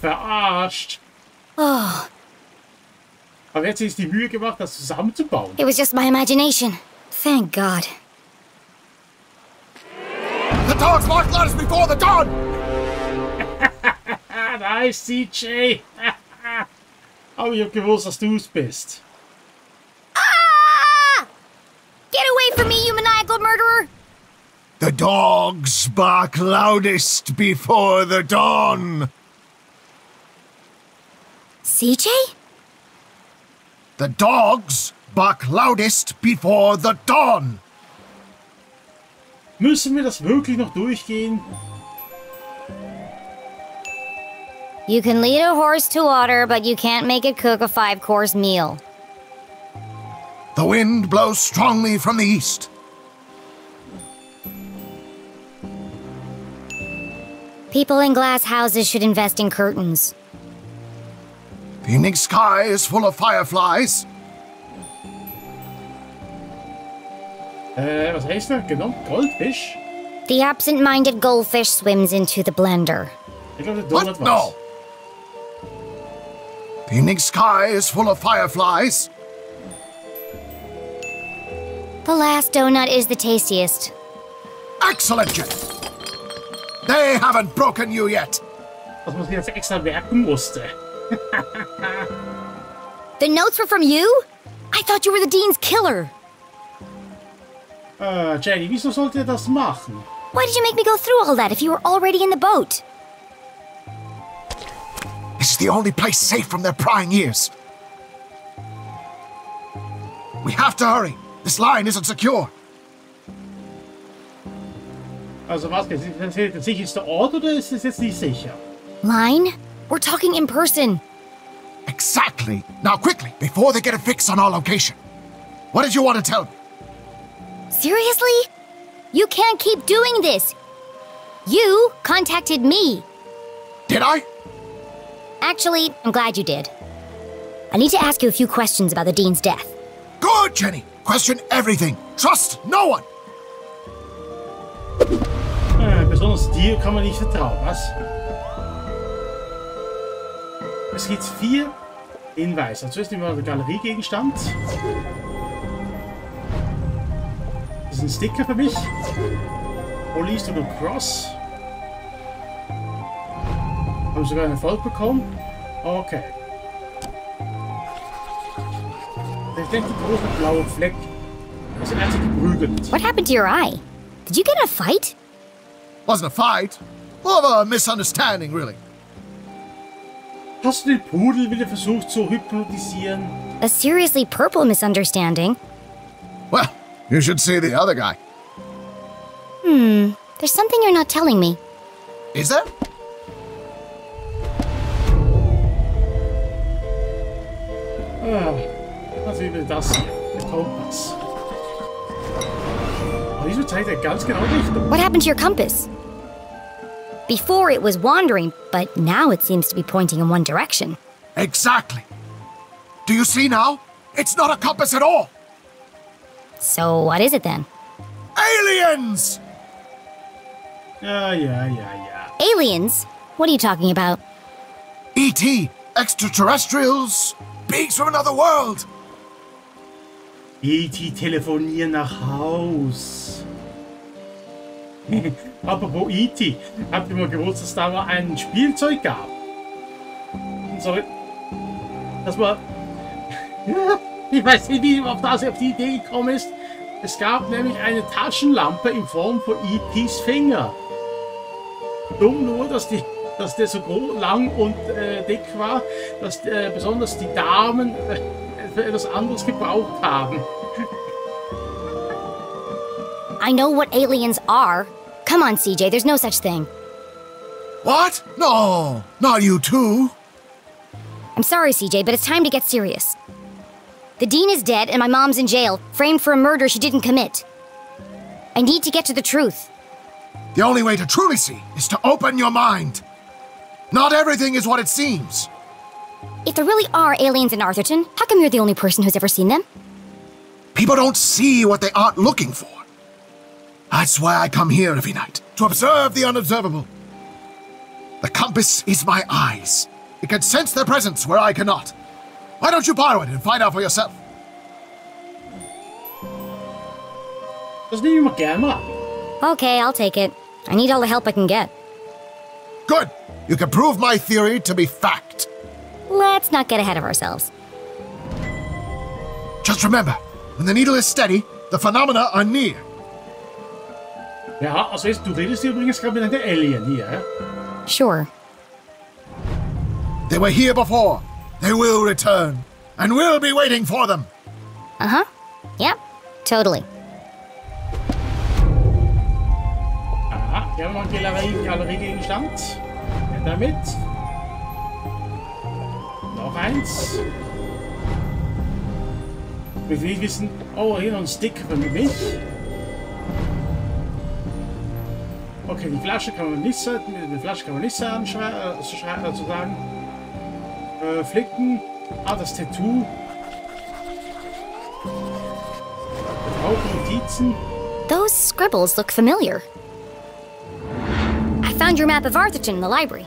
Verarscht. Oh. Aber jetzt ist die Mühe gemacht, das zusammenzubauen. It was just my imagination. Thank God. The dogs marked letters before the dawn. Nice, CJ. Aber ich hab gewusst, dass du's bist. Ah! Get away from me, you maniacal murderer! The dogs bark loudest before the dawn. CJ? The dogs bark loudest before the dawn. Müssen wir das wirklich noch durchgehen? You can lead a horse to water, but you can't make it cook a 5-course meal. The wind blows strongly from the east. People in glass houses should invest in curtains. The evening sky is full of fireflies. Was heißt da? Genau, Goldfisch? The absent-minded goldfish swims into the blender. What? No! The evening sky is full of fireflies. The last donut is the tastiest. Excellent, Jenny! They haven't broken you yet! Was man jetzt extra merken musste. The notes were from you? I thought you were the Dean's killer. Jenny, wieso sollte das machen? Why did you make me go through all that if you were already in the boat? It's the only place safe from their prying ears. We have to hurry. This line isn't secure. Also was, der sicherste Ort oder ist es jetzt nicht sicher? Line? We're talking in person. Exactly. Now quickly, before they get a fix on our location. What did you want to tell me? Seriously? You can't keep doing this. You contacted me. Did I? Actually, I'm glad you did. I need to ask you a few questions about the Dean's death. Good, Jenny. Question everything. Trust no one. Besonders dir kann man nicht vertrauen, was? Es gibt 4 Hinweise. Zuerst nehmen wir den Galeriegegenstand. Das ist ein Sticker für mich. Police to the Cross. Haben sogar einen Erfolg bekommen. Okay. Der denkt der große blaue Fleck. Das ist einfach geprügelt. What happened to your eye? Did you get in a fight? Wasn't a fight. More of a misunderstanding, really. Hast du den Pudel wieder versucht zu hypnotisieren? A seriously purple misunderstanding. Well, you should see the other guy. There's something you're not telling me. Is there? Was will das hier? Der Kompass. Wieso zeigt ganz genau nicht? What happened to your compass? Before it was wandering, but now it seems to be pointing in one direction. Exactly. Do you see now? It's not a compass at all. So what is it then? Aliens! Yeah. Aliens? What are you talking about? E.T. Extraterrestrials! Beings from another world! E.T. telefonieren nach Haus. Apropos E.T. Habt ihr mal gewusst, dass da mal ein Spielzeug gab? Sorry. Das war... Ich weiß nicht, wie auf die Idee gekommen ist. Es gab nämlich eine Taschenlampe in Form von E.T.s Finger. Dumm nur, dass der so lang und dick war, dass besonders die Damen für etwas anderes gebraucht haben. I know what aliens are. Come on, CJ, there's no such thing. What? No, not you too. I'm sorry, CJ, but it's time to get serious. The dean is dead and my mom's in jail, framed for a murder she didn't commit. I need to get to the truth. The only way to truly see is to open your mind. Not everything is what it seems. If there really are aliens in Arthurton, how come you're the only person who's ever seen them? People don't see what they aren't looking for. That's why I come here every night, to observe the unobservable. The compass is my eyes. It can sense their presence where I cannot. Why don't you borrow it and find out for yourself? Okay, I'll take it. I need all the help I can get. Good! You can prove my theory to be fact. Let's not get ahead of ourselves. Just remember, when the needle is steady, the phenomena are near. Ja, als eerst, du redest hier übrigens gerade mit einem Alien hier, hä? Sure. They were here before. They will return. And we'll be waiting for them. Uh-huh. Yep. Totally. Aha, wir haben die Galerie gegengestammt. Und damit... noch eins. Wir will wissen... Oh, hier noch ein Stick für mich. Okay, die Flasche kann man nicht sagen, sozusagen. Flicken. Ah, das Tattoo. Auch Notizen. Those scribbles look familiar. I found your map of Arthurton in the library.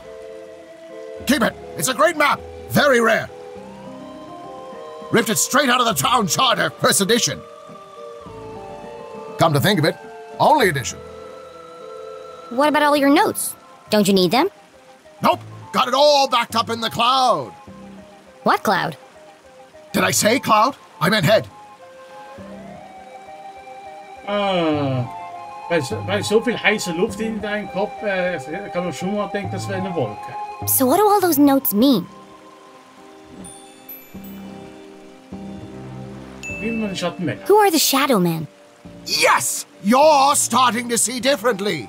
Keep it. It's a great map. Very rare. Ripped it straight out of the town charter, first edition. Come to think of it, only edition. What about all your notes? Don't you need them? Nope. Got it all backed up in the cloud. What cloud? Did I say cloud? I meant head. Weil so viel heiße Luft in deinem Kopf, kann man schon mal denken, das wäre eine Wolke. So what do all those notes mean? Who are the shadow men? Yes! You're starting to see differently.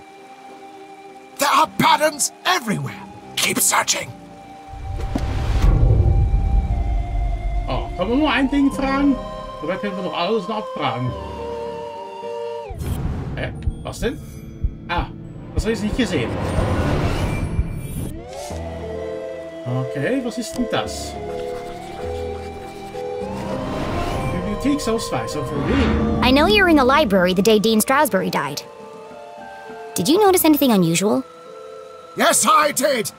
There are patterns everywhere. Keep searching. Oh, kann man nur ein Ding fragen? Dabei können wir doch alles noch abfragen. Hä? Was denn? Ah, das habe ich nicht gesehen. Okay, was ist denn das? Bibliotheksausweis, auf wen? I know you were in the library the day Dean Strasbury died. Did you notice anything unusual? Yes, I did!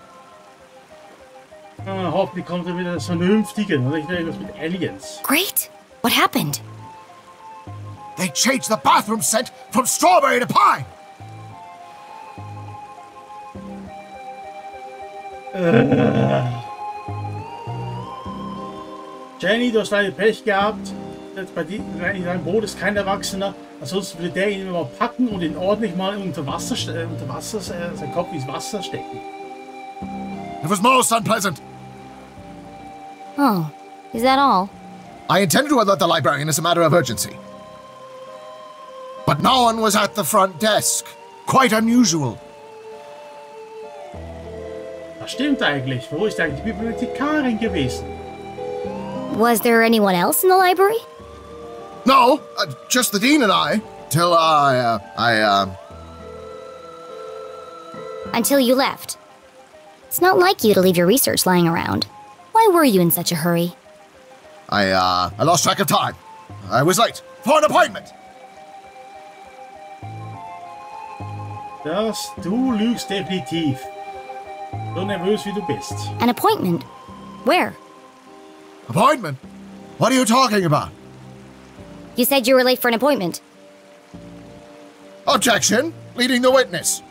Hoffentlich kommt wieder das Vernünftige, oder? Ich will irgendwas mit Aliens. Great! What happened? They changed the bathroom scent from strawberry to pine! Jenny, du hast leider Pech gehabt. In deinem Boot ist kein Erwachsener. Ansonsten würde der ihn immer packen und ihn ordentlich mal unter Wasser, seinen Kopf ins Wasser stecken. It was most unpleasant. Oh, is that all? I intended to alert the librarian as a matter of urgency. But no one was at the front desk. Quite unusual. Das stimmt eigentlich. Wo ist eigentlich die Bibliothekarin gewesen? Was there anyone else in the library? No, just the dean and I. Until you left. It's not like you to leave your research lying around. Why were you in such a hurry? I lost track of time. I was late for an appointment. Dass du lügst definitiv. So nervös wie du bist. An appointment? Where? Appointment? What are you talking about? You said you were late for an appointment. Objection! Leading the witness.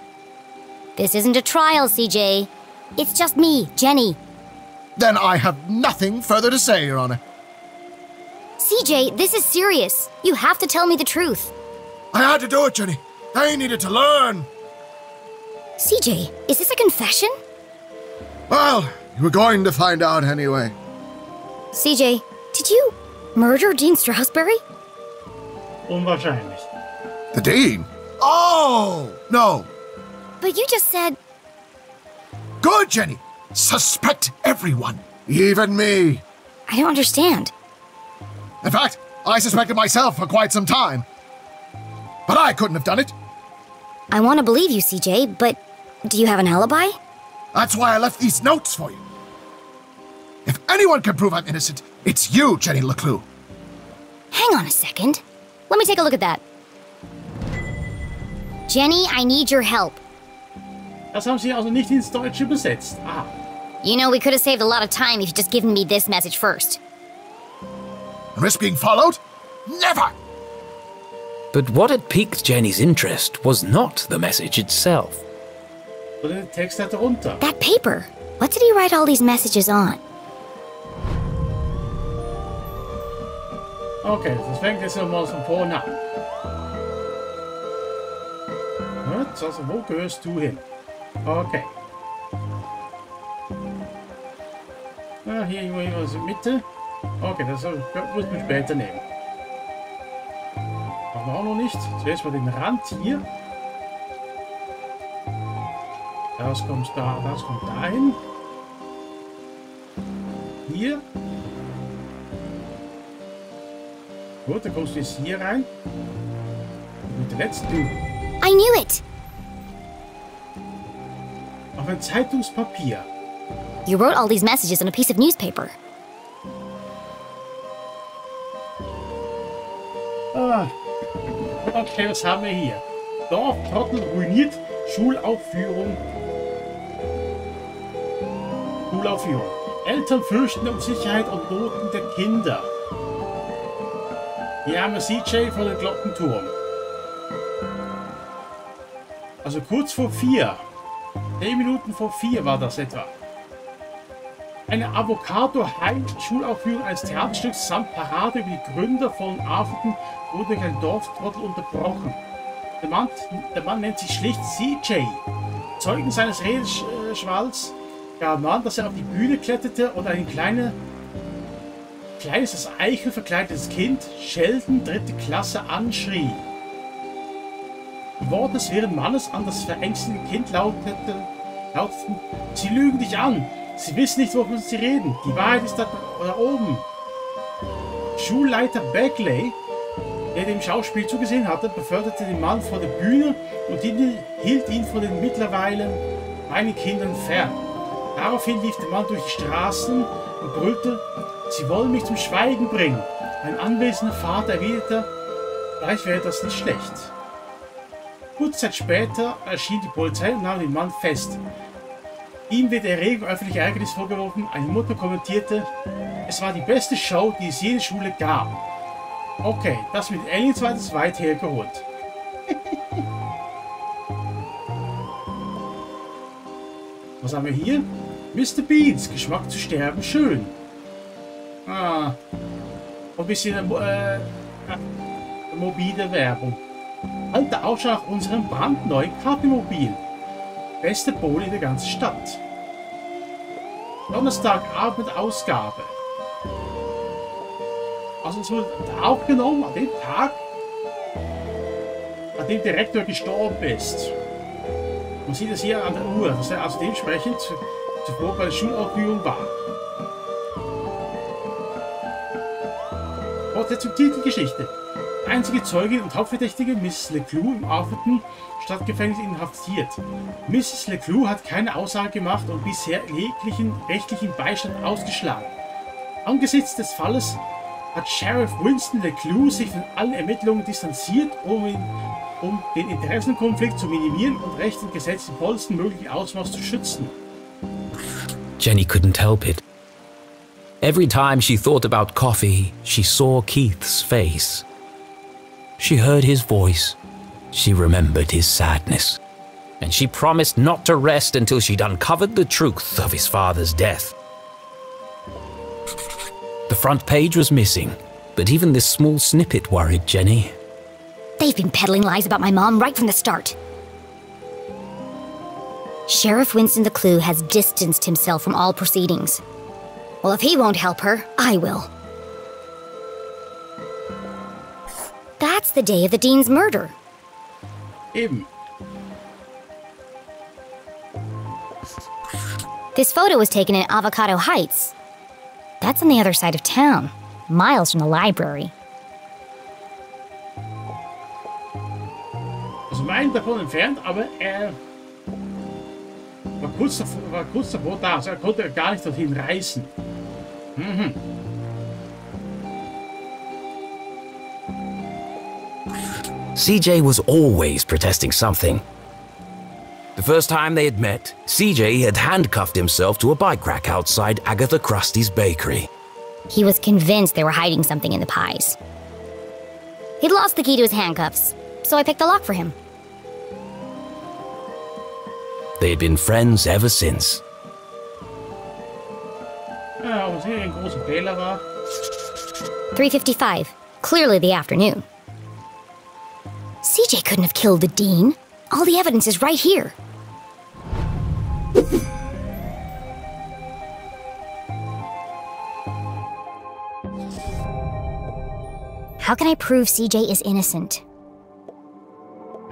This isn't a trial, CJ. It's just me, Jenny. Then I have nothing further to say, Your Honor. CJ, this is serious. You have to tell me the truth. I had to do it, Jenny. They needed to learn. CJ, is this a confession? Well, you were going to find out anyway. CJ, did you murder Dean Strasbury? Unwahrscheinlich. The Dean? Oh, no. But you just said... Good, Jenny. Suspect everyone. Even me. I don't understand. In fact, I suspected myself for quite some time. But I couldn't have done it. I want to believe you, CJ, but do you have an alibi? That's why I left these notes for you. If anyone can prove I'm innocent, it's you, Jenny LeClue. Hang on a second. Let me take a look at that. Jenny, I need your help. Das haben sie also nicht ins Deutsche übersetzt. Ah. You know, we could have saved a lot of time if you'd just given me this message first. And risk being followed? Never! But what had piqued Jenny's interest was not the message itself. That paper. What did he write all these messages on? Okay, das fängt jetzt nochmal von vorne an. What? Also, wo gehörst du hin? Okay. Ah, hier irgendwo in der Mitte. Okay, das muss ich später nehmen. Haben wir auch noch nicht. Zuerst mal den Rand hier. Das kommt da hin. Hier. Gut, dann kommst du jetzt hier rein. Und mit der letzten Tür. I knew it! Auf ein Zeitungspapier. You wrote all these messages on a piece of newspaper. Ah. Okay, was haben wir hier? Dorftrottel ruiniert, Schulaufführung. Schulaufführung. Eltern fürchten um Sicherheit und Noten der Kinder. Hier haben wir CJ von dem Glockenturm. Also kurz vor 4. 10 Minuten vor 4 war das etwa. Eine Avocado Heights Schulaufführung eines Theaterstücks samt Parade über die Gründer von Arthurton wurde durch einen Dorftrottel unterbrochen. Der Mann nennt sich schlicht CJ. Zeugen seines Redeschwalls gaben an, dass er auf die Bühne kletterte und ein kleines als Eichel verkleidetes Kind, Sheldon, 3. Klasse, anschrie. Die Worte des ihren Mannes an das verängstigte Kind lauteten: Sie lügen dich an! Sie wissen nicht, wovon sie reden! Die Wahrheit ist da oben! Schulleiter Beckley, der dem Schauspiel zugesehen hatte, beförderte den Mann vor der Bühne und hielt ihn von den mittlerweile meinen Kindern fern. Daraufhin lief der Mann durch die Straßen und brüllte: Sie wollen mich zum Schweigen bringen! Ein anwesender Vater erwiderte: Vielleicht wäre das nicht schlecht. Kurze Zeit später erschien die Polizei und nahm den Mann fest. Ihm wird Erregung öffentlicher Ärgernis vorgeworfen. Eine Mutter kommentierte: Es war die beste Show, die es jede Schule gab. Okay, das mit Aliens war das weit hergeholt. Was haben wir hier? Mr. Beans, Geschmack zu sterben, schön. Ah, ein bisschen mobile Werbung. Alter Ausschau nach unserem brandneuen Kartenmobil. Beste Pole in der ganzen Stadt. Donnerstagabendausgabe. Also es wurde aufgenommen an dem Tag, an dem der Rektor gestorben ist. Man sieht es hier an der Uhr, dass er also dementsprechend zuvor bei der Schulaufführung war. Fortsetzung Titelgeschichte. Einzige Zeugin und Hauptverdächtige, Mrs. LeClue, im Arthurton Stadtgefängnis inhaftiert. Mrs. LeClue hat keine Aussage gemacht und bisher jeglichen rechtlichen Beistand ausgeschlagen. Angesichts des Falles hat Sheriff Winston LeClue sich von allen Ermittlungen distanziert, um ihn um den Interessenkonflikt zu minimieren und recht im gesetzten größtmöglichen Ausmaß zu schützen. Jenny couldn't help it. Every time she thought about coffee, she saw Keith's face. She heard his voice. She remembered his sadness. And she promised not to rest until she'd uncovered the truth of his father's death. The front page was missing, but even this small snippet worried Jenny. They've been peddling lies about my mom right from the start. Sheriff Winston LeClue has distanced himself from all proceedings. Well, if he won't help her, I will. That's the day of the Dean's murder. Eben. This photo was taken in Avocado Heights. That's on the other side of town, miles from the library. Also meilen davon entfernt, aber war kurz davor da, also konnte gar nicht dorthin reisen. Mhm. CJ was always protesting something. The first time they had met, CJ had handcuffed himself to a bike rack outside Agatha Crusty's bakery. He was convinced they were hiding something in the pies. He'd lost the key to his handcuffs, so I picked the lock for him. They had been friends ever since. Oh, was here in große Fehler war. 3:55, clearly the afternoon. CJ couldn't have killed the Dean. All the evidence is right here. How can I prove CJ is innocent?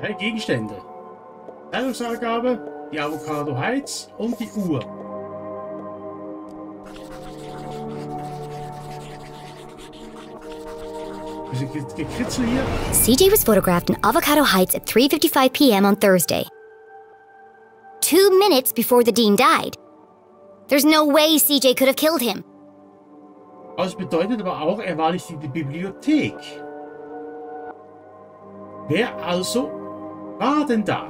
Drei Gegenstände. Zeitungsangabe, die Avocado Heights und die Uhr. CJ was photographed in Avocado Heights at 3:55 p.m. on Thursday. 2 minutes before the Dean died. There's no way CJ could have killed him. Das bedeutet aber auch, war nicht in der Bibliothek. Wer also war denn da?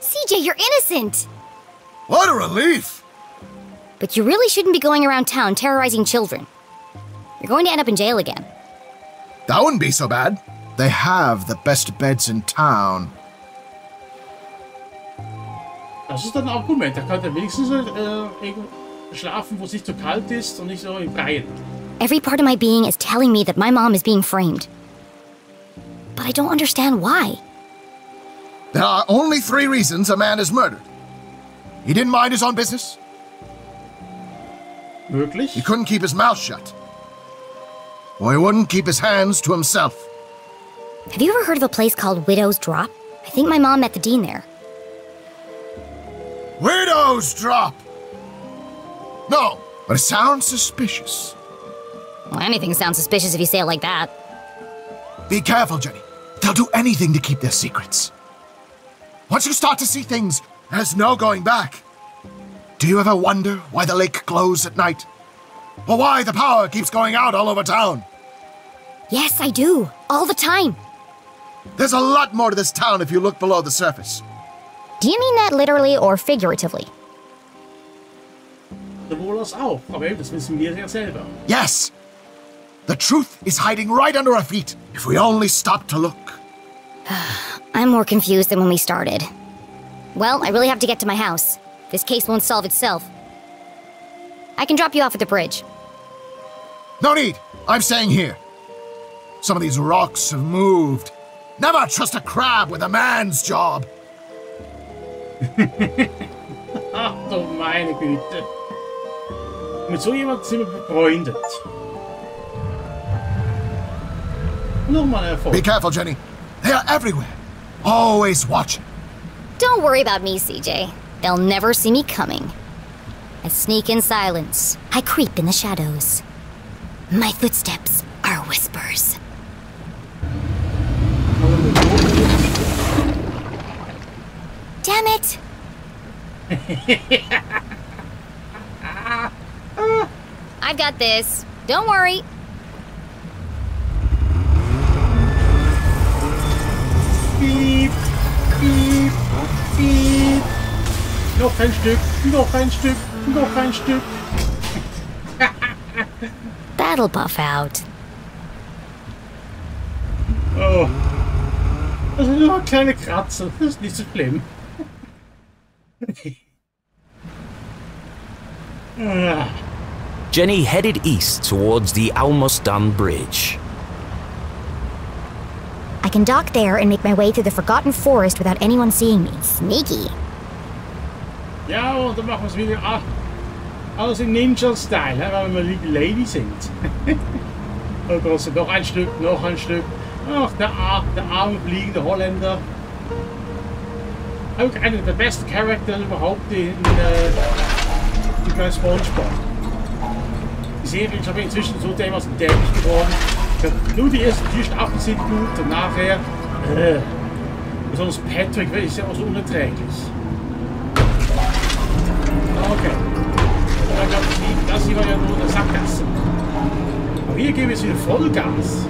CJ, you're innocent! What a relief! But you really shouldn't be going around town terrorizing children. You're going to end up in jail again. That wouldn't be so bad. They have the best beds in town. Das ist dann auch gut, da kann er wenigstens schlafen, wo es nicht so kalt ist und nicht so im Freien. Every part of my being is telling me that my mom is being framed. But I don't understand why. There are only 3 reasons a man is murdered. He didn't mind his own business. Möglich? He couldn't keep his mouth shut. Or he wouldn't keep his hands to himself. Have you ever heard of a place called Widow's Drop? I think my mom met the Dean there. Widow's Drop! No, but it sounds suspicious. Well, anything sounds suspicious if you say it like that. Be careful, Jenny. They'll do anything to keep their secrets. Once you start to see things, there's no going back. Do you ever wonder why the lake glows at night? Or why the power keeps going out all over town? Yes, I do. All the time. There's a lot more to this town if you look below the surface. Do you mean that literally or figuratively? Yes. The truth is hiding right under our feet if we only stop to look. I'm more confused than when we started. Well, I really have to get to my house. This case won't solve itself. I can drop you off at the bridge. No need. I'm staying here. Some of these rocks have moved. Never trust a crab with a man's job. Ach du meine Güte. Mit so jemand sind wir befreundet. Nochmal Erfolg. Be careful, Jenny. They are everywhere. Always watching. Don't worry about me, CJ. They'll never see me coming. I sneak in silence. I creep in the shadows. My footsteps are whispers. Damn it! I've got this. Don't worry. Beep. Noch ein Stück, noch ein Stück, noch ein Stück. Battle buff out. Oh. Das ist nur eine kleine Kratze. Das ist nicht so schlimm. Jenny headed east towards the Almasdan Bridge. I can dock there and make my way through the Forgotten Forest without anyone seeing me. Sneaky. Ja, und dann machen wir es wieder alles im Ninja-Style, weil wir liebe Lady sind. Und trotzdem noch ein Stück, noch ein Stück. Ach, der arme fliegende Holländer. Auch einer der besten Charaktere überhaupt in SpongeBob. Die Serie ist aber inzwischen so dermaßen was dämlich geworden. Nur die ersten 4 Staffeln sind gut, und nachher, besonders Patrick, ist ja auch so unerträglich. Okay. Ich glaube, das hier war ja nur eine Sackgasse. Aber hier geben wir jetzt wieder Vollgas.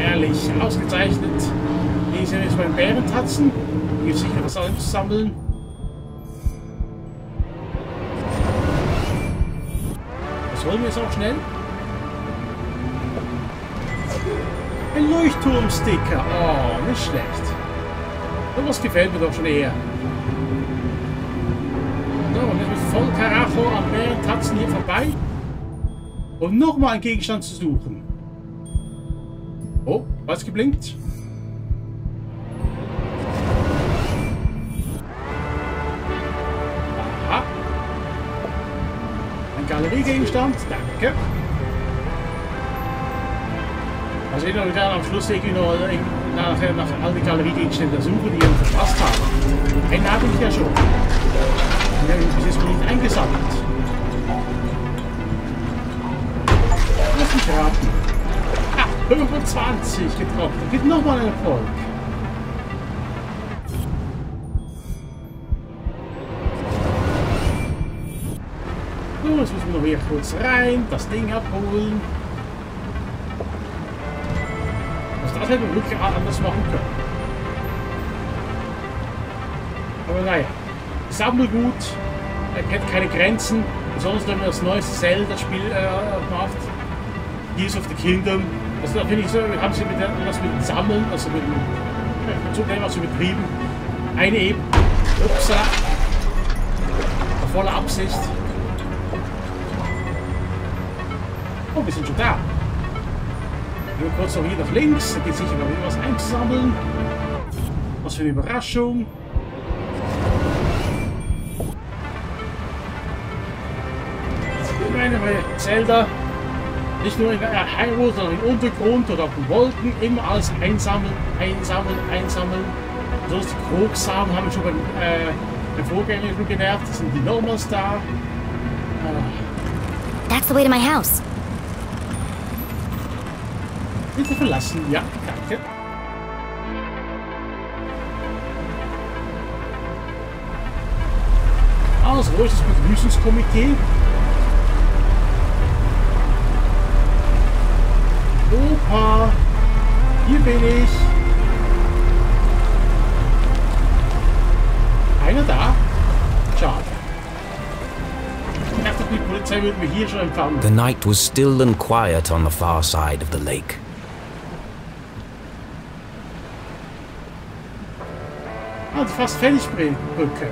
Ehrlich, ausgezeichnet. Hier sind wir jetzt beim Bärentatzen. Hier gibt es sicher was anderes zu sammeln. Wollen wir es auch schnell? Ein Leuchtturmsticker. Oh, nicht schlecht. Und was gefällt mir doch schon eher. So, und jetzt mit voll Karacho an mehreren Tatzen hier vorbei. Und nochmal einen Gegenstand zu suchen. Oh, was geblinkt? Galeriegegenstand, danke. Also ich werde dann am Schluss nach all die Galeriegegenstände suchen, die wir verpasst haben. Einen habe ich ja schon. Den habe ich bis jetzt nicht eingesammelt. Lass mich raten. Ah, 25 getroffen. Da gibt nochmal einen Erfolg. Jetzt müssen wir noch wieder kurz rein, das Ding abholen. Also das hätten wir wirklich anders machen können. Aber naja, Sammelgut kennt keine Grenzen. Besonders wenn man das neueste Zelda-Spiel macht, Tears of the Kingdom. Also da finde ich so, haben sie mit das mit Sammeln, also mit dem was übertrieben. Eine eben, upsa, voller Absicht. Oh, wir sind schon da. Nur kurz noch hier nach links. Da geht sicher noch irgendwas einzusammeln. Was für eine Überraschung. Ich meine, bei Zelda nicht nur in der Hyrule, sondern im Untergrund oder auf den Wolken immer alles einsammeln, einsammeln, einsammeln. Sonst die Krogsamen haben schon beim Vorgänger schon genervt. Das sind die Normals da. That's the way to my house. Bitte verlassen, ja, danke. Also, wo ist das Begrüßungskomitee? Opa, hier bin ich. Einer da? Schade. Ich dachte, die Polizei würde mich hier schon empfangen. The night was still and quiet on the far side of the lake. Fast Felsbrücke.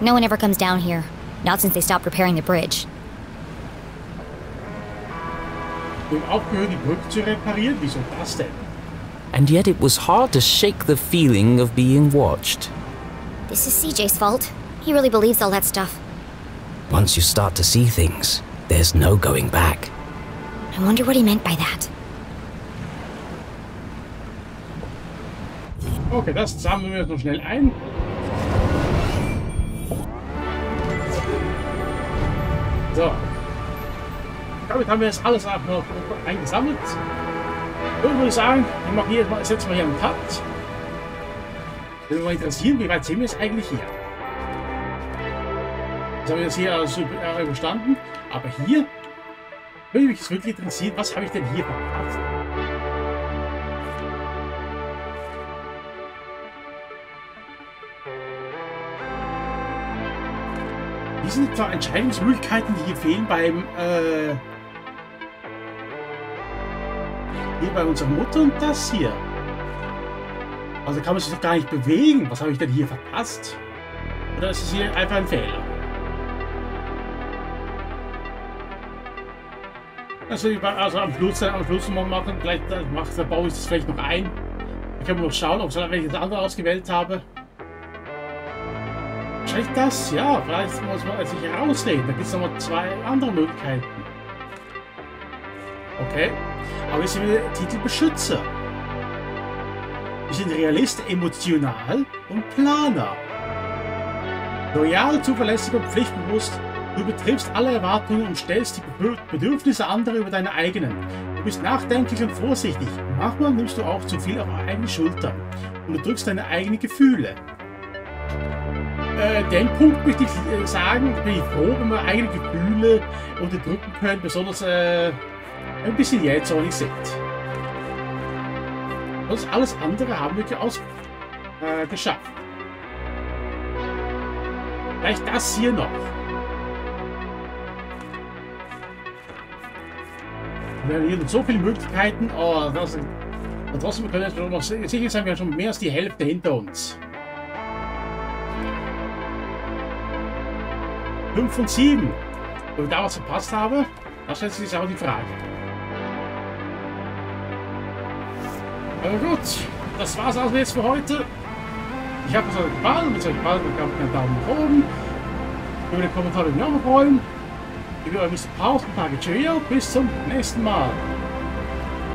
No one ever comes down here. Not since they stopped repairing the bridge. And yet it was hard to shake the feeling of being watched. This is CJ's fault. He really believes all that stuff. Once you start to see things, there's no going back. I wonder what he meant by that. Okay, das sammeln wir jetzt noch schnell ein. So. Damit haben wir jetzt alles auch noch eingesammelt. Und ich würde sagen, ich mache hier jetzt setzen wir hier einen Cut. Würde mich interessieren, wie weit sind wir jetzt eigentlich hier? Das haben wir jetzt hier also überstanden. Aber hier würde mich jetzt wirklich interessieren, was habe ich denn hier gemacht? Wie sind da Entscheidungsmöglichkeiten, die hier fehlen beim, hier bei unserer Mutter und das hier? Also kann man sich doch gar nicht bewegen. Was habe ich denn hier verpasst? Oder ist es hier einfach ein Fehler? Also, am Schluss mal machen. Vielleicht baue ich das vielleicht noch ein. Ich kann nur noch schauen, ob ich das andere ausgewählt habe. Wahrscheinlich das, ja. Vielleicht muss man sich herauslegen. Da gibt es nochmal zwei andere Möglichkeiten. Okay. Aber jetzt sind wir der Titel Beschützer. Wir sind Realist, emotional und Planer. Loyal, zuverlässig und pflichtbewusst. Du übertriffst alle Erwartungen und stellst die Bedürfnisse anderer über deine eigenen. Du bist nachdenklich und vorsichtig. Manchmal nimmst du auch zu viel auf eigene Schultern und du drückst deine eigenen Gefühle. Den Punkt möchte ich sagen, bin ich froh, wenn wir eigene Gefühle unterdrücken können, besonders ein bisschen jähzornig sind. Und alles andere haben wir geschafft. Vielleicht das hier noch. Wir haben hier so viele Möglichkeiten. Oh, und trotzdem können wir noch sicher sein, wir haben schon mehr als die Hälfte hinter uns. 5 von 7. Ob ich da was verpasst habe, das stellt sich auch die Frage. Aber gut, das war's auch jetzt für heute. Ich hoffe, es hat euch gefallen. Wenn es euch gefallen hat, gebt einen Daumen nach oben. Über den Kommentar würde ich mich auch freuen. Ich will euch ein bisschen Pause, ein paar Tage Cheerio. Bis zum nächsten Mal.